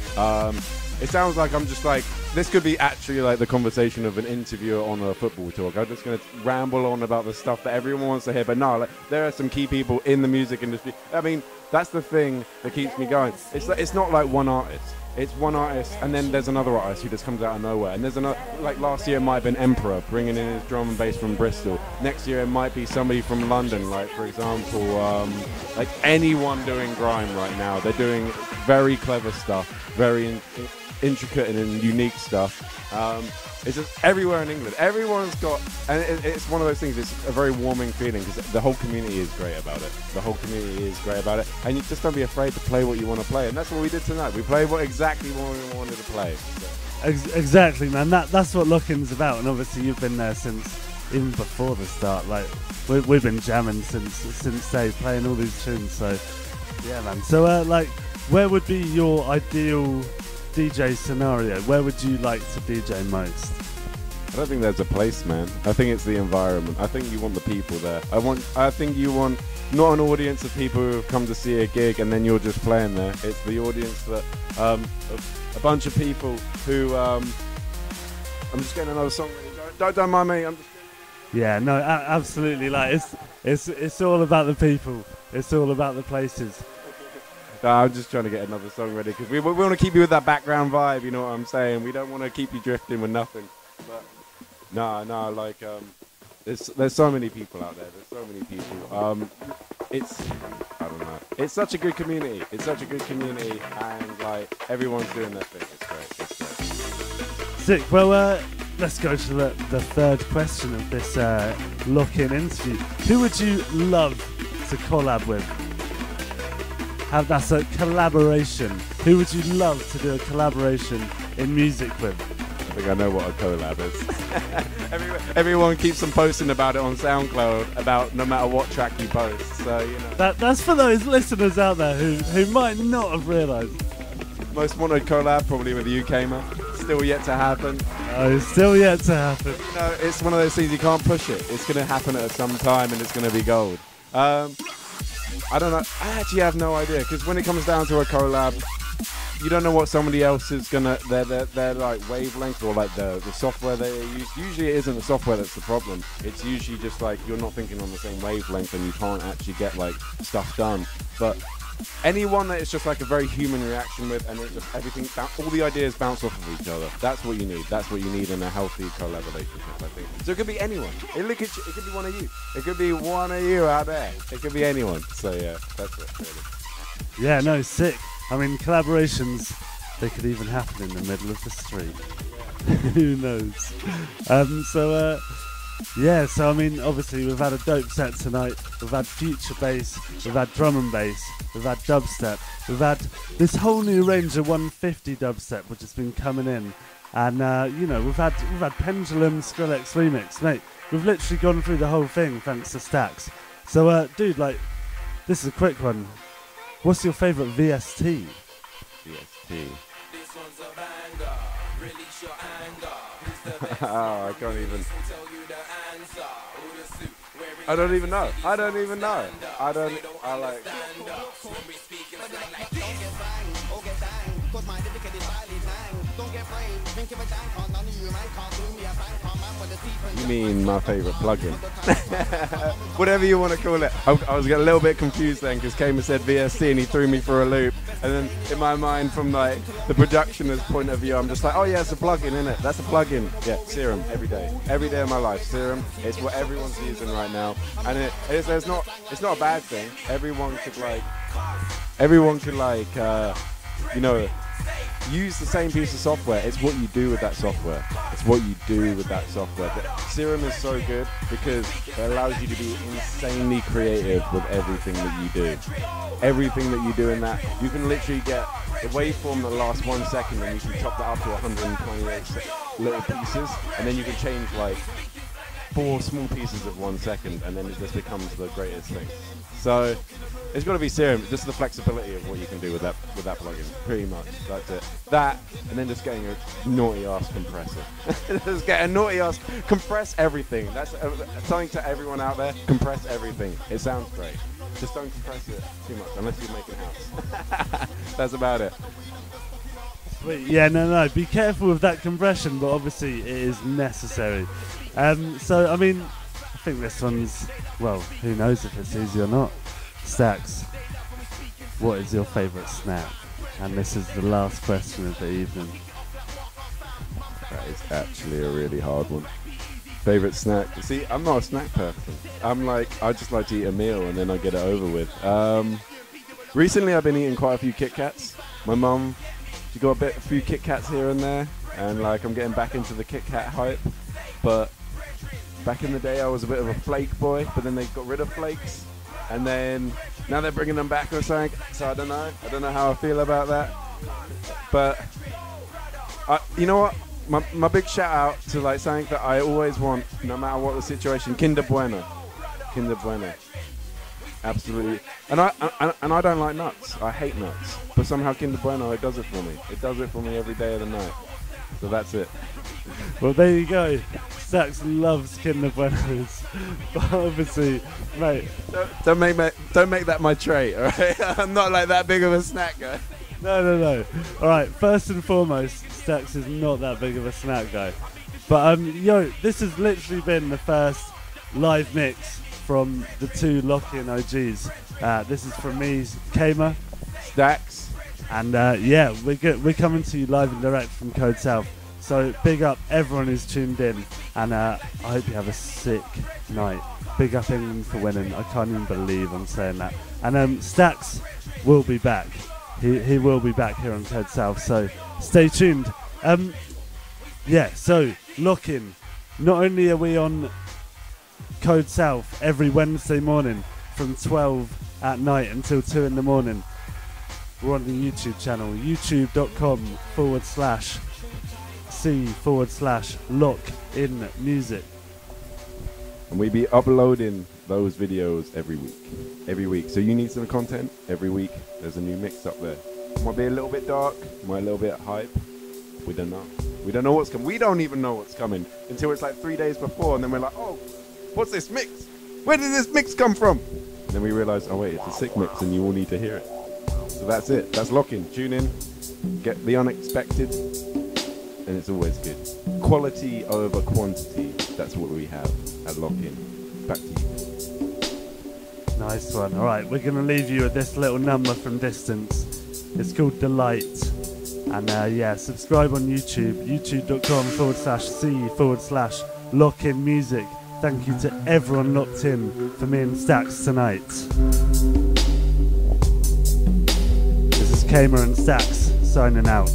It sounds like I'm just like, this could be actually like the conversation of an interviewer on a football talk. I'm just going to ramble on about the stuff that everyone wants to hear, but no, like, there are some key people in the music industry. I mean, that's the thing that keeps me going. It's not like one artist. It's one artist, and then there's another artist who just comes out of nowhere. And there's another, like last year it might have been Emperor bringing in his drum and bass from Bristol. Next year it might be somebody from London, like for example, like anyone doing grime right now. They're doing very clever stuff, very intricate and unique stuff. It's just everywhere in England. Everyone's got, and it's one of those things, it's a very warming feeling because the whole community is great about it. The whole community is great about it. And you just don't be afraid to play what you want to play. And that's what we did tonight. We played exactly what we wanted to play. So. Exactly, man. That's what Lock In's about. And obviously you've been there since even before the start. Like we've been jamming since day, playing all these tunes. So yeah, man. So like, where would be your ideal DJ scenario? Where would you like to DJ most? I don't think there's a place, man. I think it's the environment. I think you want the people there. I think you want not an audience of people who have come to see a gig and then you're just playing there. It's the audience that a bunch of people who I'm just getting another song. Don't mind me. Yeah, no, absolutely. Like it's all about the people. It's all about the places. No, I'm just trying to get another song ready because we want to keep you with that background vibe. You know what I'm saying? We don't want to keep you drifting with nothing. But no, like there's so many people out there. There's so many people. I don't know. It's such a good community. It's such a good community, and like everyone's doing their thing. It's great. It's great. Sick. Well, let's go to the third question of this lock-in interview. Who would you love to collab with? Have that's a collaboration. Who would you love to do a collaboration in music with? I think I know what a collab is. Everyone keeps on posting about it on SoundCloud, about no matter what track you post. So you know. That's for those listeners out there who might not have realised. Most wanted collab probably with you, Kamer. Still yet to happen. Oh, still yet to happen. You know, it's one of those things you can't push it. It's gonna happen at some time, and it's gonna be gold. I don't know. I actually have no idea because when it comes down to a collab. You don't know what somebody else is gonna their like wavelength or like the software they use. Usually it isn't the software that's the problem. It's usually just like you're not thinking on the same wavelength and you can't actually get like stuff done. But anyone that it's just like a very human reaction with and it's just everything, all the ideas bounce off of each other. That's what you need. That's what you need in a healthy collaboration, I think. So it could be anyone. It could be one of you. It could be one of you out there. It could be anyone. So yeah, that's it really. Yeah, no, sick. I mean, collaborations, they could even happen in the middle of the street. Who knows? Yeah, so I mean, obviously we've had a dope set tonight. We've had future bass, we've had drum and bass, we've had dubstep, we've had this whole new range of 150 dubstep, which has been coming in. And, you know, we've had Pendulum, Skrillex remix, mate. We've literally gone through the whole thing thanks to Staxx. So, dude, like, this is a quick one. What's your favourite VST? VST. This one's a banger. Release your anger. Oh, I can't even. I don't even know. I don't even know. I don't. I like. You mean my favourite plugin? Whatever you want to call it. I was getting a little bit confused then because Kamer said VST and he threw me for a loop. And then in my mind, from like the productioner's point of view, I'm just like, oh yeah, it's a plugin, isn't it? That's a plugin. Yeah, Serum every day. Every day of my life, Serum. It's what everyone's using right now, and it's not a bad thing. Everyone could like, you know. Use the same piece of software. It's what you do with that software. It's what you do with that software. But Serum is so good because it allows you to be insanely creative with everything that you do. Everything that you do in that, you can literally get a waveform that lasts 1 second and you can chop that up to 128 little pieces, and then you can change like 4 small pieces of 1 second, and then it just becomes the greatest thing. So it's got to be Serum, just the flexibility of what you can do with that plugin, pretty much. That's it. That, and then just getting a naughty ass compressor. Just get a naughty ass, compress everything. That's something to everyone out there. Compress everything. It sounds great. Just don't compress it too much, unless you're making house. That's about it. Wait, yeah, no. Be careful with that compression, but obviously it is necessary. So I mean, I think this one's, well, who knows if it's easy or not. Staxx, what is your favourite snack? And this is the last question of the evening. That is actually a really hard one. Favourite snack? See, I'm not a snack person. I'm like, I just like to eat a meal and then I get it over with. Recently I've been eating quite a few Kit Kats. My mum, she got a few Kit Kats here and there, and like I'm getting back into the Kit Kat hype. But back in the day I was a bit of a flake boy, but then they got rid of flakes, and then now they're bringing them back or something, so I don't know how I feel about that. But you know what, my big shout out to like something that I always want, no matter what the situation. Kinder Bueno, Kinder Bueno, absolutely. And I don't like nuts. I hate nuts. But somehow Kinder Bueno, it does it for me. It does it for me every day of the night. So that's it. Well, there you go. Staxx loves Kinder Buenos. But obviously, mate, don't make that my trait. All right, I'm not like that big of a snacker. No. All right. First and foremost, Staxx is not that big of a snack guy. But yo, this has literally been the first live mix from the two Lock In OGs. This is from me, Kamer, Staxx, and yeah, we're good. We're coming to you live and direct from Code South. So big up everyone who's tuned in, and I hope you have a sick night. Big up England for winning. I can't even believe I'm saying that. And Staxx will be back. He will be back here on Code South, so stay tuned. Yeah, so Lock In. Not only are we on Code South every Wednesday morning from 12 at night until 2 in the morning, we're on the YouTube channel, youtube.com/C/Lock In Music. And we be uploading those videos every week. So you need some content every week. There's a new mix up there. Might be a little bit dark, might a little bit hype. We don't know. We don't know what's coming. We don't even know what's coming until it's like 3 days before, and then we're like, oh, what's this mix? Where did this mix come from? And then we realize, oh wait, it's a sick mix, and you all need to hear it. So that's it. That's Lock In. Tune in. Get the unexpected. And it's always good. Quality over quantity. That's what we have at Lock In. Back to you. Nice one. All right, we're going to leave you with this little number from Distance. It's called Delight. And yeah, subscribe on YouTube, youtube.com/C/Lock In Music. Thank you to everyone locked in for me and Staxx tonight. This is Kamer and Staxx signing out.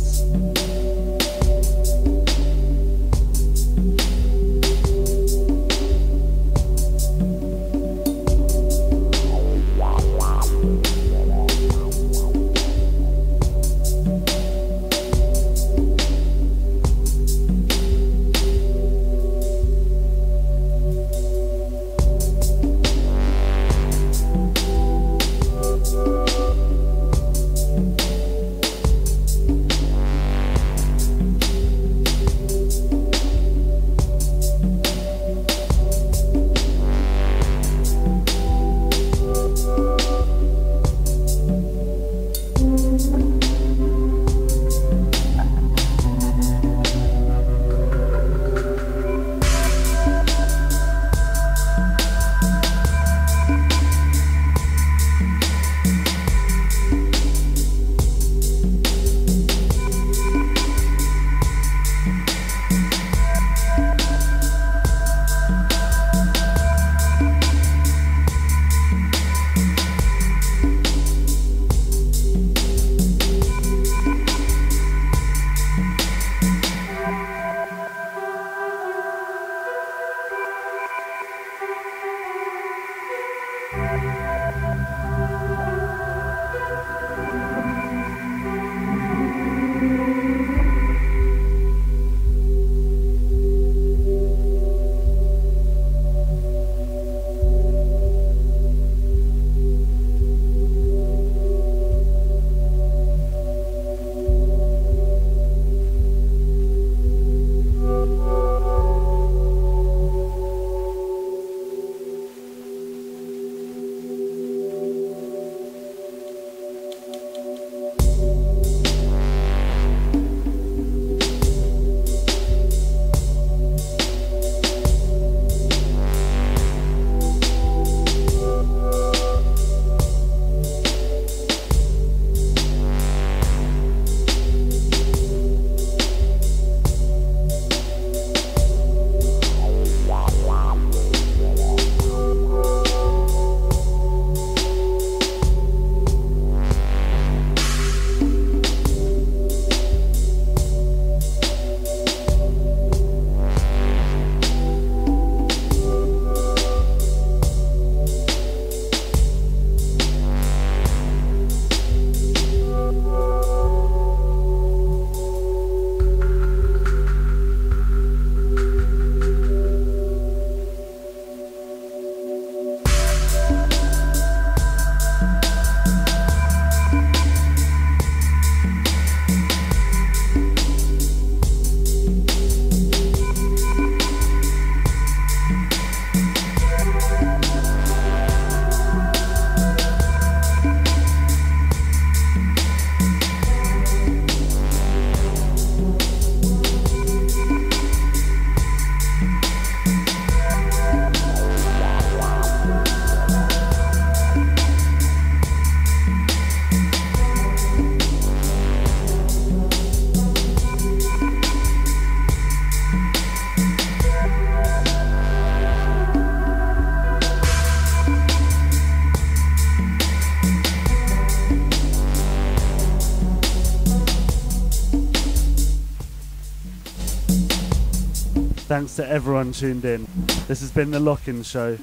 Thanks to everyone tuned in. This has been the Lock In Show.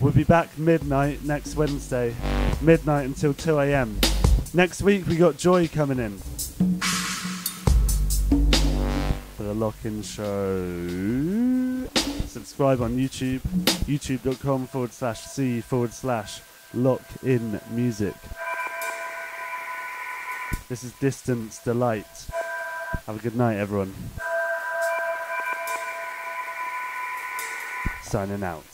We'll be back midnight next Wednesday. Midnight until 2 a.m. Next week we got Joy coming in for the Lock In Show. Subscribe on YouTube, youtube.com/c/lockinmusic. This is Distance Delight. Have a good night, everyone. Signing out.